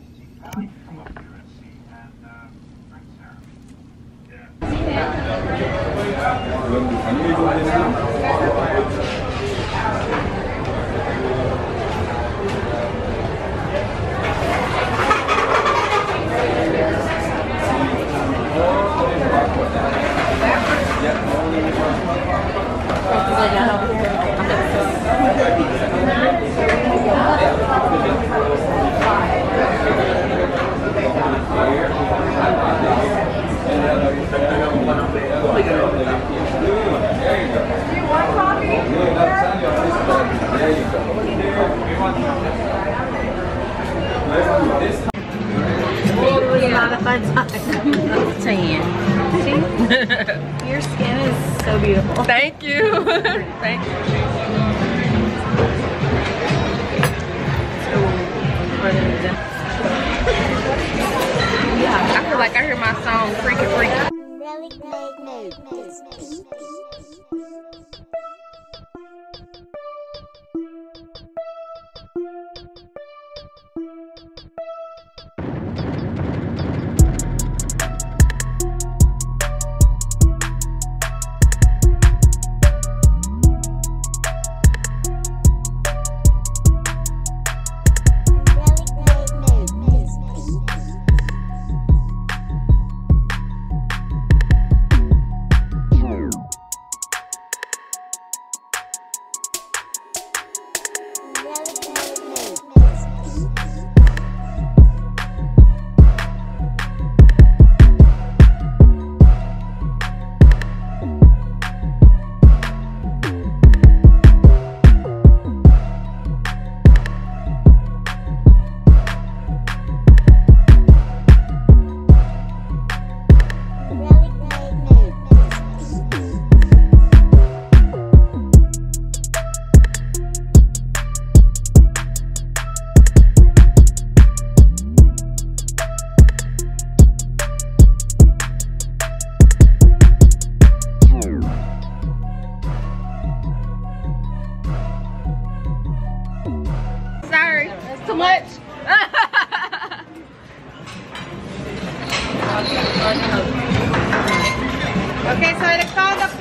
Your skin is so beautiful. Thank you. Thank you. I feel like I hear my song freaky freaky.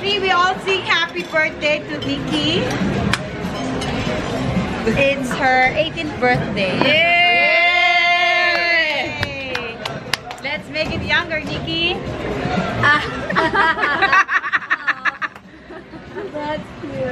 anniversary. We all sing happy birthday to Vicky. It's her eighteenth birthday. Yay! Yay! Let's make it younger, Nikki. That's cute.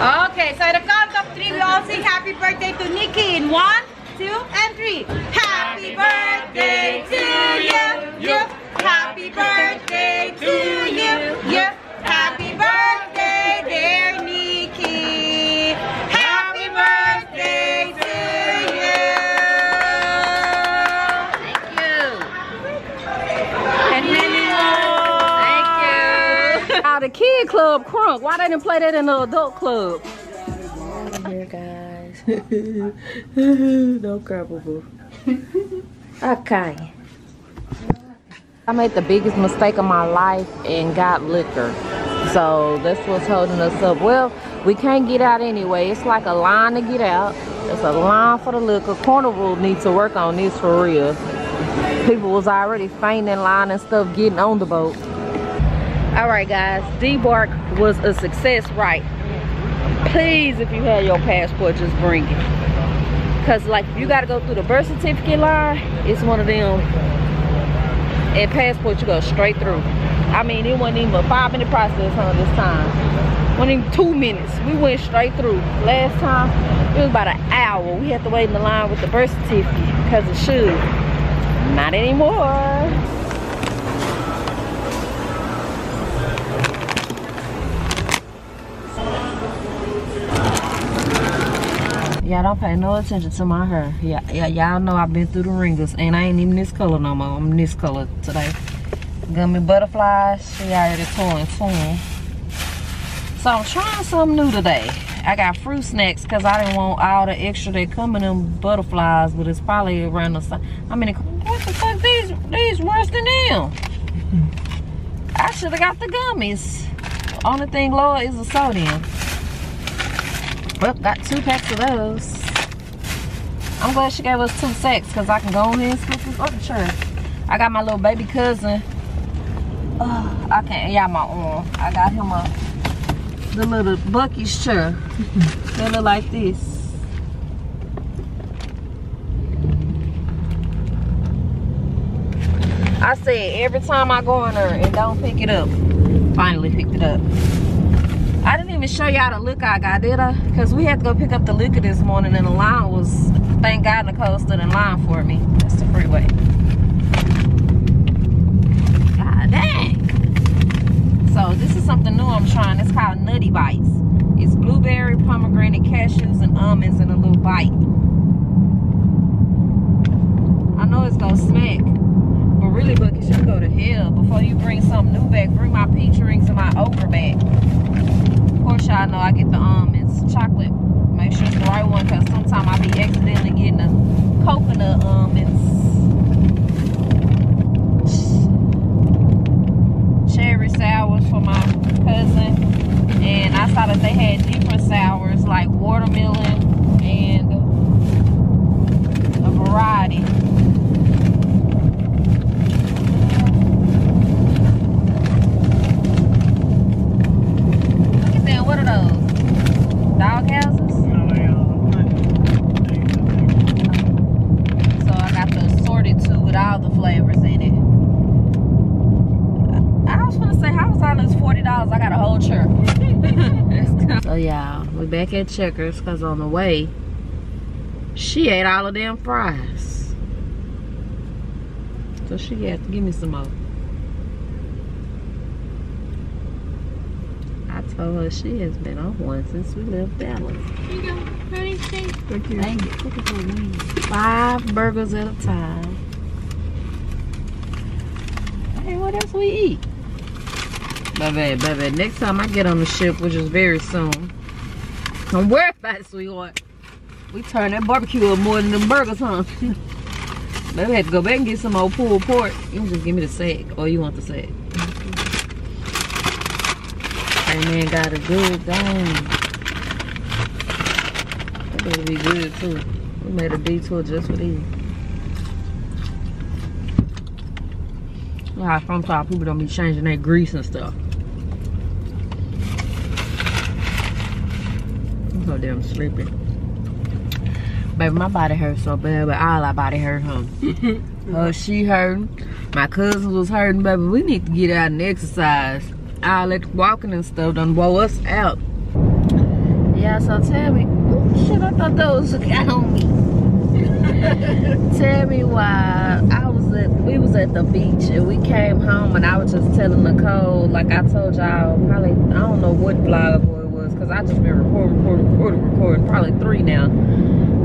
Okay, so at the count of three, we all sing happy birthday to Nikki in one, two, and three. Happy birthday to you. you. Happy birthday to you. you. Happy birthday. Dear Nikki, happy birthday to you. Thank you. And many more. Thank you. Now the kid club crunk. Why they didn't play that in the adult club? Here, guys. Don't cry, boo boo. Okay. I made the biggest mistake of my life and got liquor. So that's what's holding us up. Well, we can't get out anyway. It's like a line to get out. It's a line for the liquor. Carnival needs to work on this for real. People was already fainting in line and stuff getting on the boat. All right, guys. D-Bark was a success, right? Please, if you have your passport, just bring it. Because, like, if you got to go through the birth certificate line, it's one of them. And passport, you go straight through. I mean, it wasn't even a five minute process on this time. It wasn't even two minutes. We went straight through. Last time, it was about an hour. We had to wait in the line with the birth certificate because of shoes. Not anymore. Y'all don't pay no attention to my hair. Yeah, y'all know I've been through the ringers and I ain't even this color no more. I'm this color today. Gummy butterflies, she already torn soon. So I'm trying something new today. I got fruit snacks because I didn't want all the extra that come in them butterflies, but it's probably around the side. I mean, what the fuck, these, these worse than them. I should have got the gummies. Only thing lower is the sodium. Well, got two packs of those. I'm glad she gave us two sacks because I can go in and scoop this other shirt. I got my little baby cousin. Oh, I can't, yeah, my arm. I got him a the little Bucky's chair. They look like this. I said every time I go in there and don't pick it up. Finally picked it up. I didn't even show y'all the liquor I got, did I? Because we had to go pick up the liquor this morning and the line was, thank God Nicole stood in line for me. That's the freeway. So this is something new I'm trying. It's called Nutty Bites. It's blueberry, pomegranate, cashews, and almonds in a little bite. I know it's gonna smack, but really, Bucky, you go to hell. Before you bring something new back, bring my peach rings and my okra back. Of course, y'all know I get the almonds, chocolate. Make sure it's the right one, cause sometimes I be accidentally getting the coconut almonds. Sours for my cousin, and I saw that they had different sours like watermelon and a variety. Look at that, what are those? Dog houses? So I got the assorted two with all the flavors in it. It's forty dollars. I got a whole church. So y'all, we back at Checkers because on the way she ate all of them fries, so she had to give me some more. I told her she has been on one since we left Dallas. Here you go. Ready? Thank you. Thank you. Five burgers at a time. Hey, what else we eat? Baby, baby, next time I get on the ship, which is very soon, don't worry about it, sweetheart. We turn that barbecue up more than them burgers, huh? Baby, I had to go back and get some old pulled pork. You can just give me the sack. Oh, you want the sack? That man got a good thing. That better be good, too. We made a detour just for these. You know how sometimes people don't be changing their grease and stuff. I'm so damn sleepy. Baby, my body hurts so bad, but all our body hurt, huh? uh, she hurting. My cousin was hurting, baby. We need to get out and exercise. All that walking and stuff done blow us out. Yeah, so tell me. Oh, shit, I thought that was a guy on me. Tell me why I was at, we was at the beach and we came home and I was just telling Nicole, like I told y'all, probably, I don't know what vlog it was, because I just been recording, recording, recording, recording, probably three now,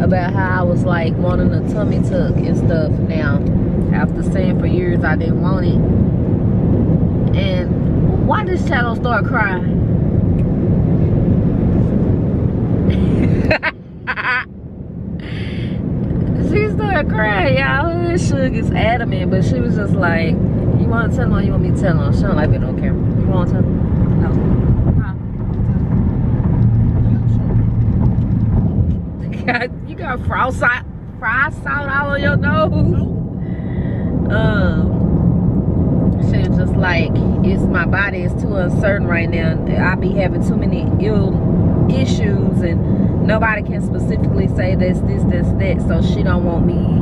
about how I was like wanting a tummy tuck and stuff now, after saying for years I didn't want it. And why did this channel start crying? She started crying, y'all. This Suge is adamant, but she was just like, you want to tell him or you want me to tell him? She don't like being on camera. You want to tell him? No. Huh? You got, you got frost out, frost out all on your nose. Um, she was just like, it's my body is too uncertain right now. I be having too many ill issues and nobody can specifically say this, this, this, that, so she don't want me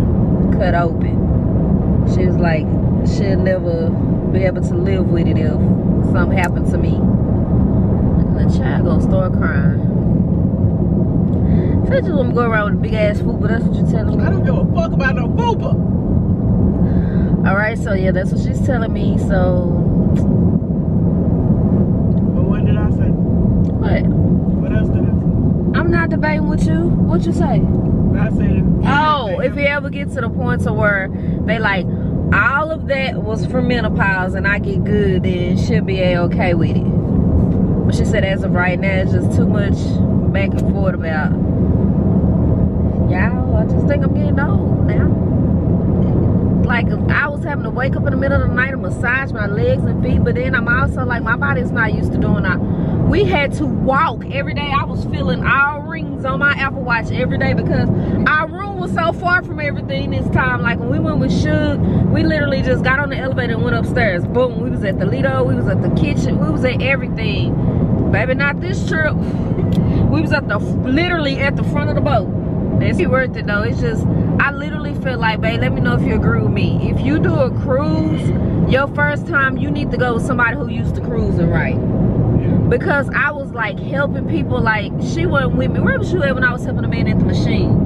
cut open. She was like, she'll never be able to live with it if something happened to me. And the child gonna start crying. So I just want to go around with a big ass fupa, that's what you're telling me. I don't give a fuck about no fupa. Alright, so yeah, that's what she's telling me, so. But what did I say? What? What else did I say? I'm not debating with you. What you say? I said. Oh, if you ever get to the point to where they like, all of that was for menopause and I get good, then she'll be A-okay with it. But she said as of right now, it's just too much back and forth about, y'all, I just think I'm getting old now. Like, I was having to wake up in the middle of the night and massage my legs and feet, but then I'm also like, my body's not used to doing that. We had to walk every day. I was feeling all rings on my Apple Watch every day because our room was so far from everything this time. Like when we went with Suge, we literally just got on the elevator and went upstairs. Boom, we was at the Lido, we was at the kitchen, we was at everything. Baby, not this trip. We was at the, literally at the front of the boat. That's worth it though. It's just, I literally feel like, babe, let me know if you agree with me. If you do a cruise, your first time, you need to go with somebody who used to cruising, right? Because I was like helping people, like she wasn't with me. Remember she was when I was helping the man at the machine?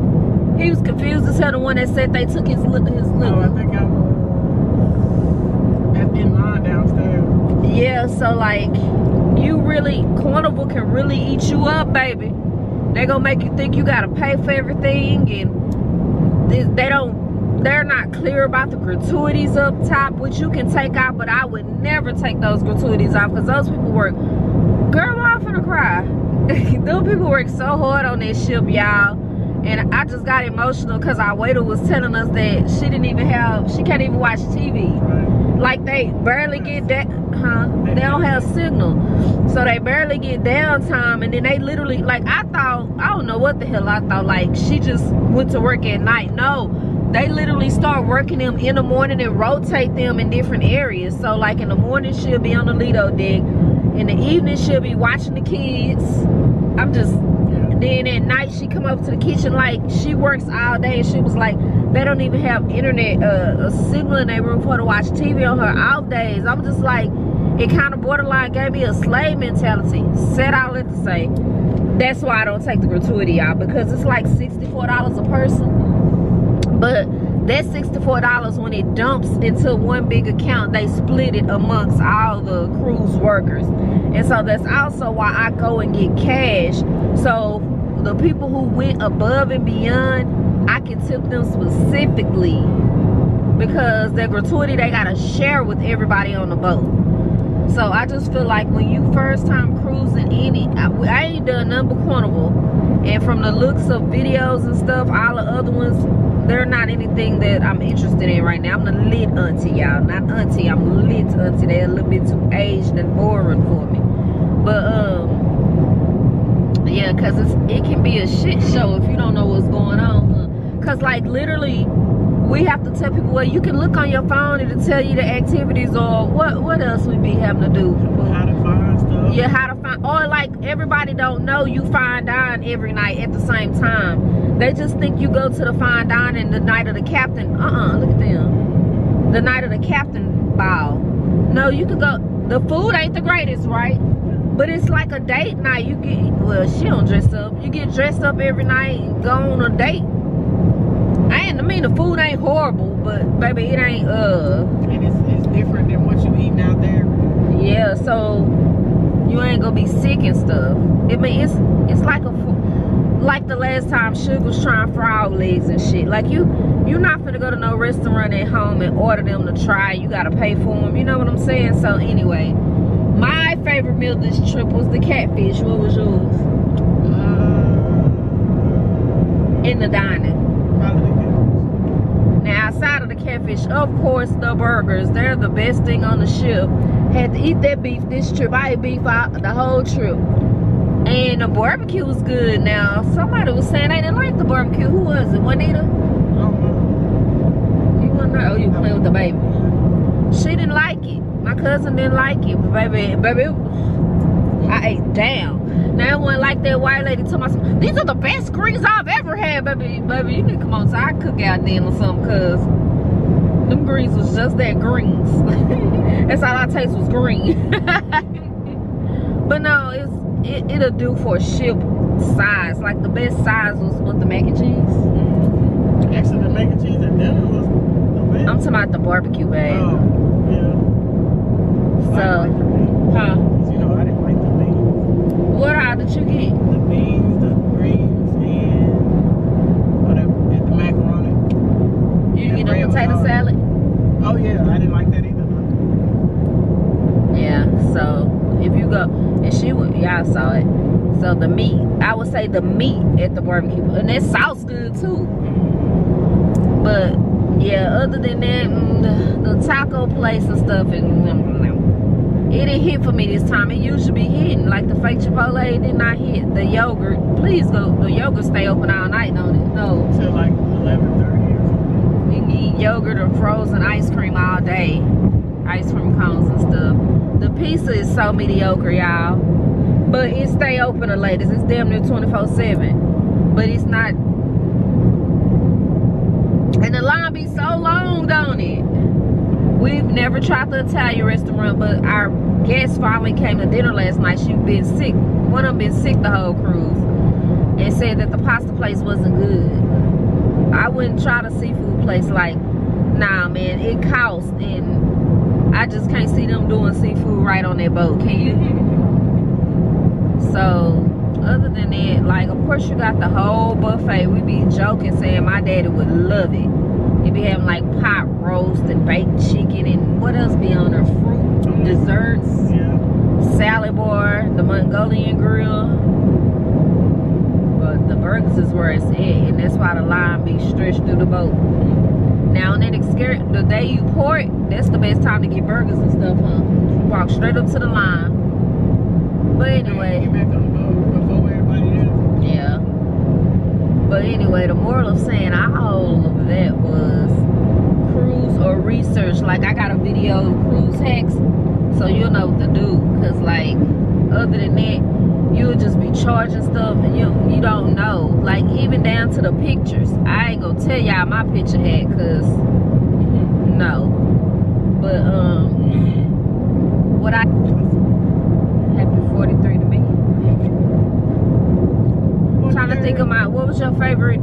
He was confused as hell, the one that said they took his lip his lip. Oh, I think I was in line downstairs. Yeah, so like you really, Carnival can really eat you up, baby. They gonna make you think you gotta pay for everything and they, they don't they're not clear about the gratuities up top, which you can take out, but I would never take those gratuities off because those people work. Girl, I'm finna cry. Those people work so hard on this ship, y'all. And I just got emotional because our waiter was telling us that she didn't even have, she can't even watch T V. Right. Like they barely get that, huh? They don't have signal. So they barely get downtime and then they literally, like I thought, I don't know what the hell I thought, like she just went to work at night. No, they literally start working them in the morning and rotate them in different areas. So like in the morning, she'll be on the Lido deck. In the evening, she'll be watching the kids. I'm just, then at night, she come up to the kitchen, like, she works all day, and she was like, they don't even have internet, uh, a signal in their room for her to watch T V on her off days. I'm just like, it kind of borderline gave me a slave mentality. Said all that to say, that's why I don't take the gratuity out, because it's like sixty-four dollars a person, but that sixty-four dollars, when it dumps into one big account, they split it amongst all the cruise workers. And so that's also why I go and get cash. So the people who went above and beyond, I can tip them specifically because their gratuity, they gotta share with everybody on the boat. So I just feel like when you first time cruising any, I, I ain't done nothing but Carnival. And from the looks of videos and stuff, all the other ones, they're not anything that I'm interested in right now. I'm a lit auntie, y'all. Not auntie, I'm lit auntie. They're a little bit too aged and boring for me. But, um, yeah, because it can be a shit show if you don't know what's going on. Because, like, literally, we have to tell people, well, you can look on your phone and it'll tell you the activities, or what what else we be having to do. How to find stuff. Yeah, how to find, or like everybody don't know you fine dine every night at the same time. They just think you go to the fine dine and the night of the captain. Uh-uh, look at them. The night of the captain ball. No, you could go, the food ain't the greatest, right? But it's like a date night. You get, well, she don't dress up. You get dressed up every night and go on a date. I ain't, I mean, the food ain't horrible, but baby, it ain't, uh. And it's, it's different than what you eating out there. Yeah, so you ain't gonna be sick and stuff. I mean, it's, it's like a, like the last time Suge was trying frog legs and shit. Like you, you're not finna go to no restaurant at home and order them to try. You gotta pay for them, you know what I'm saying? So anyway. My favorite meal this trip was the catfish. What was yours? Um, In the dining. Probably the catfish. Now, outside of the catfish, of course, the burgers. They're the best thing on the ship. Had to eat that beef this trip. I ate beef out the whole trip. And the barbecue was good. Now, somebody was saying they didn't like the barbecue. Who was it? Juanita? I don't know. You wasn't there? Oh, you playing with the baby. She didn't like it. My cousin didn't like it, but baby, baby, I ate down. Now it wasn't like that white lady told myself, these are the best greens I've ever had, baby. Baby, you need to come on to our cookout then or something, cause them greens was just that greens. That's all I taste was green. But no, it's it, it'll do for a ship size. Like the best size was with the mac and cheese. Actually, the mac and cheese at dinner was the best. I'm talking about the barbecue, babe. Oh, yeah. So, I didn't like the huh? You know, I didn't like the beans. What all did you get? The beans, the greens, and whatever, and the macaroni. You didn't get the potato salad? Oh yeah, I didn't like that either. Yeah, so if you go, and she would, y'all saw it. So the meat, I would say the meat at the barbecue, and that sauce good too. But yeah, other than that, the, the taco place and stuff and. It didn't hit for me this time. It usually be hitting. Like the fake Chipotle, it did not hit. The yogurt, please go. The yogurt stay open all night, don't it? No. Until like eleven thirty or something. You can eat yogurt or frozen ice cream all day. Ice cream cones and stuff. The pizza is so mediocre, y'all. But it stay open the latest. It's damn near twenty-four seven. But it's not. And the line be so long, don't it? We've never tried the Italian restaurant, but our guest finally came to dinner last night. She's been sick. One of them been sick the whole cruise. And said that the pasta place wasn't good. I wouldn't try the seafood place. Like, nah, man, it costs. And I just can't see them doing seafood right on that boat. Can you? So, other than that, like, of course you got the whole buffet. We be joking, saying my daddy would love it. They be having like pot roast and baked chicken and what else be on there? Fruit, desserts, yeah. Salad bar, the Mongolian grill. But the burgers is where it's at, and that's why the line be stretched through the boat. Now on that excursion, the day you port, that's the best time to get burgers and stuff, huh? You walk straight up to the line. But anyway. Get back on the boat before everybody else. Yeah. But anyway, the moral of saying all of that was cruise or research. Like, I got a video of cruise hacks, so you'll know what to do. Because, like, other than that, you'll just be charging stuff and you, you don't know. Like, even down to the pictures. I ain't going to tell y'all my picture hack because, no. But, um, what I... Happy forty-three to me. I'm trying to think of my... What was your favorite...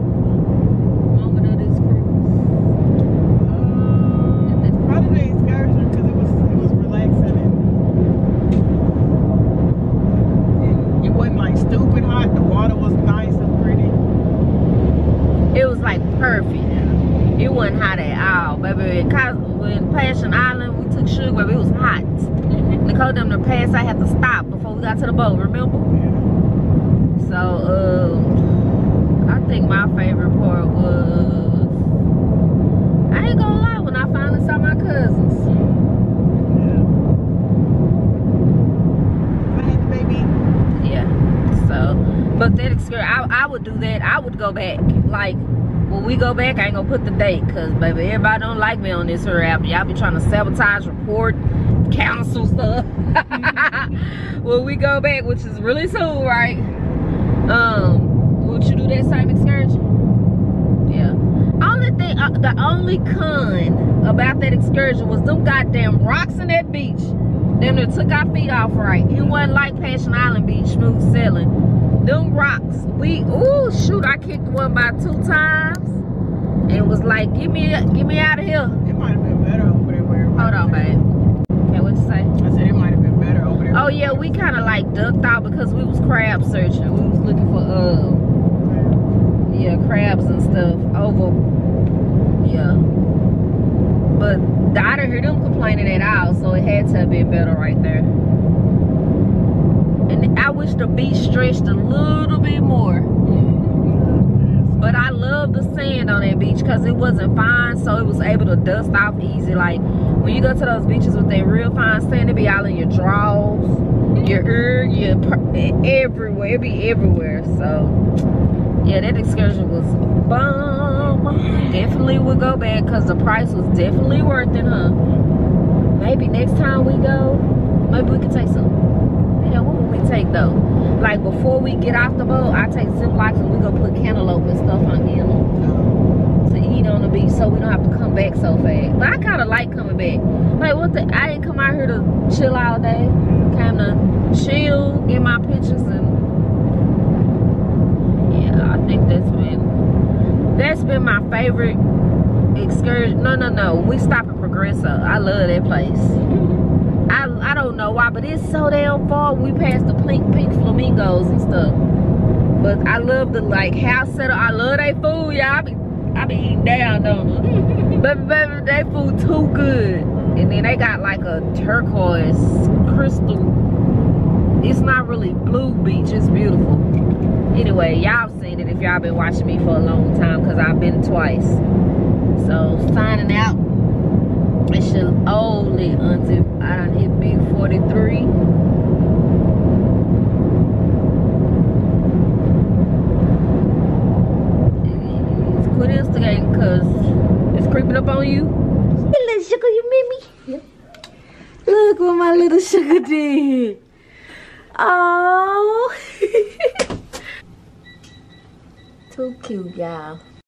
to the boat, remember? Yeah. So, um, I think my favorite part was, I ain't gonna lie, when I finally saw my cousins. Yeah. I had the baby. Yeah. So, but that experience, I, I would do that. I would go back. Like, When we go back, I ain't gonna put the date, cause baby, everybody don't like me on this her app. Y'all be trying to sabotage, report, cancel stuff. When we go back, which is really soon, right? Um, would you do that same excursion? Only thing, uh, the only con about that excursion was them goddamn rocks in that beach. Them that took our feet off right. It wasn't like Passion Island Beach, smooth sailing. Them rocks, we, ooh, shoot, I kicked one by two times. And was like, get me, get me out of here. It might have been better over there. Where Hold on, babe. Okay, what'd you say? I said it might have been better over there. Oh, yeah, we kind of like ducked out because we was crab searching. We was looking for, uh... yeah, crabs and stuff over, yeah, but I didn't hear them complaining at all, so it had to have been better right there. And I wish the beach stretched a little bit more, but I love the sand on that beach because it wasn't fine, so it was able to dust off easy. Like when you go to those beaches with that real fine sand, it be all in your drawers, your ear, your everywhere, it be everywhere. So yeah, that excursion was bomb. Definitely would go back because the price was definitely worth it, huh? Maybe next time we go, maybe we can take some. Damn, what would we take though? Like before we get off the boat, I take Ziplocs and we gonna put cantaloupe and stuff on them to eat on the beach so we don't have to come back so fast. But I kind of like coming back. Like what the? I didn't come out here to chill all day. Kind of chill, get my pictures and. I think that's been that's been my favorite excursion. No, no, no. We stop at Progresso. I love that place. I I don't know why, but it's so damn far. We passed the pink pink flamingos and stuff. But I love the like house settle. I love they food, y'all. I be I be eating down, don't I? But baby, they food too good. And then they got like a turquoise crystal. It's not really blue beach. It's beautiful. Anyway, y'all have seen it if y'all been watching me for a long time because I've been twice. So, signing out. It's your old lit auntie. I done hit big forty-three. Quit instigating because it's creeping up on you. Hey, little sugar, you made me? Yep. Look what my little sugar did. Oh. Too cute, y'all.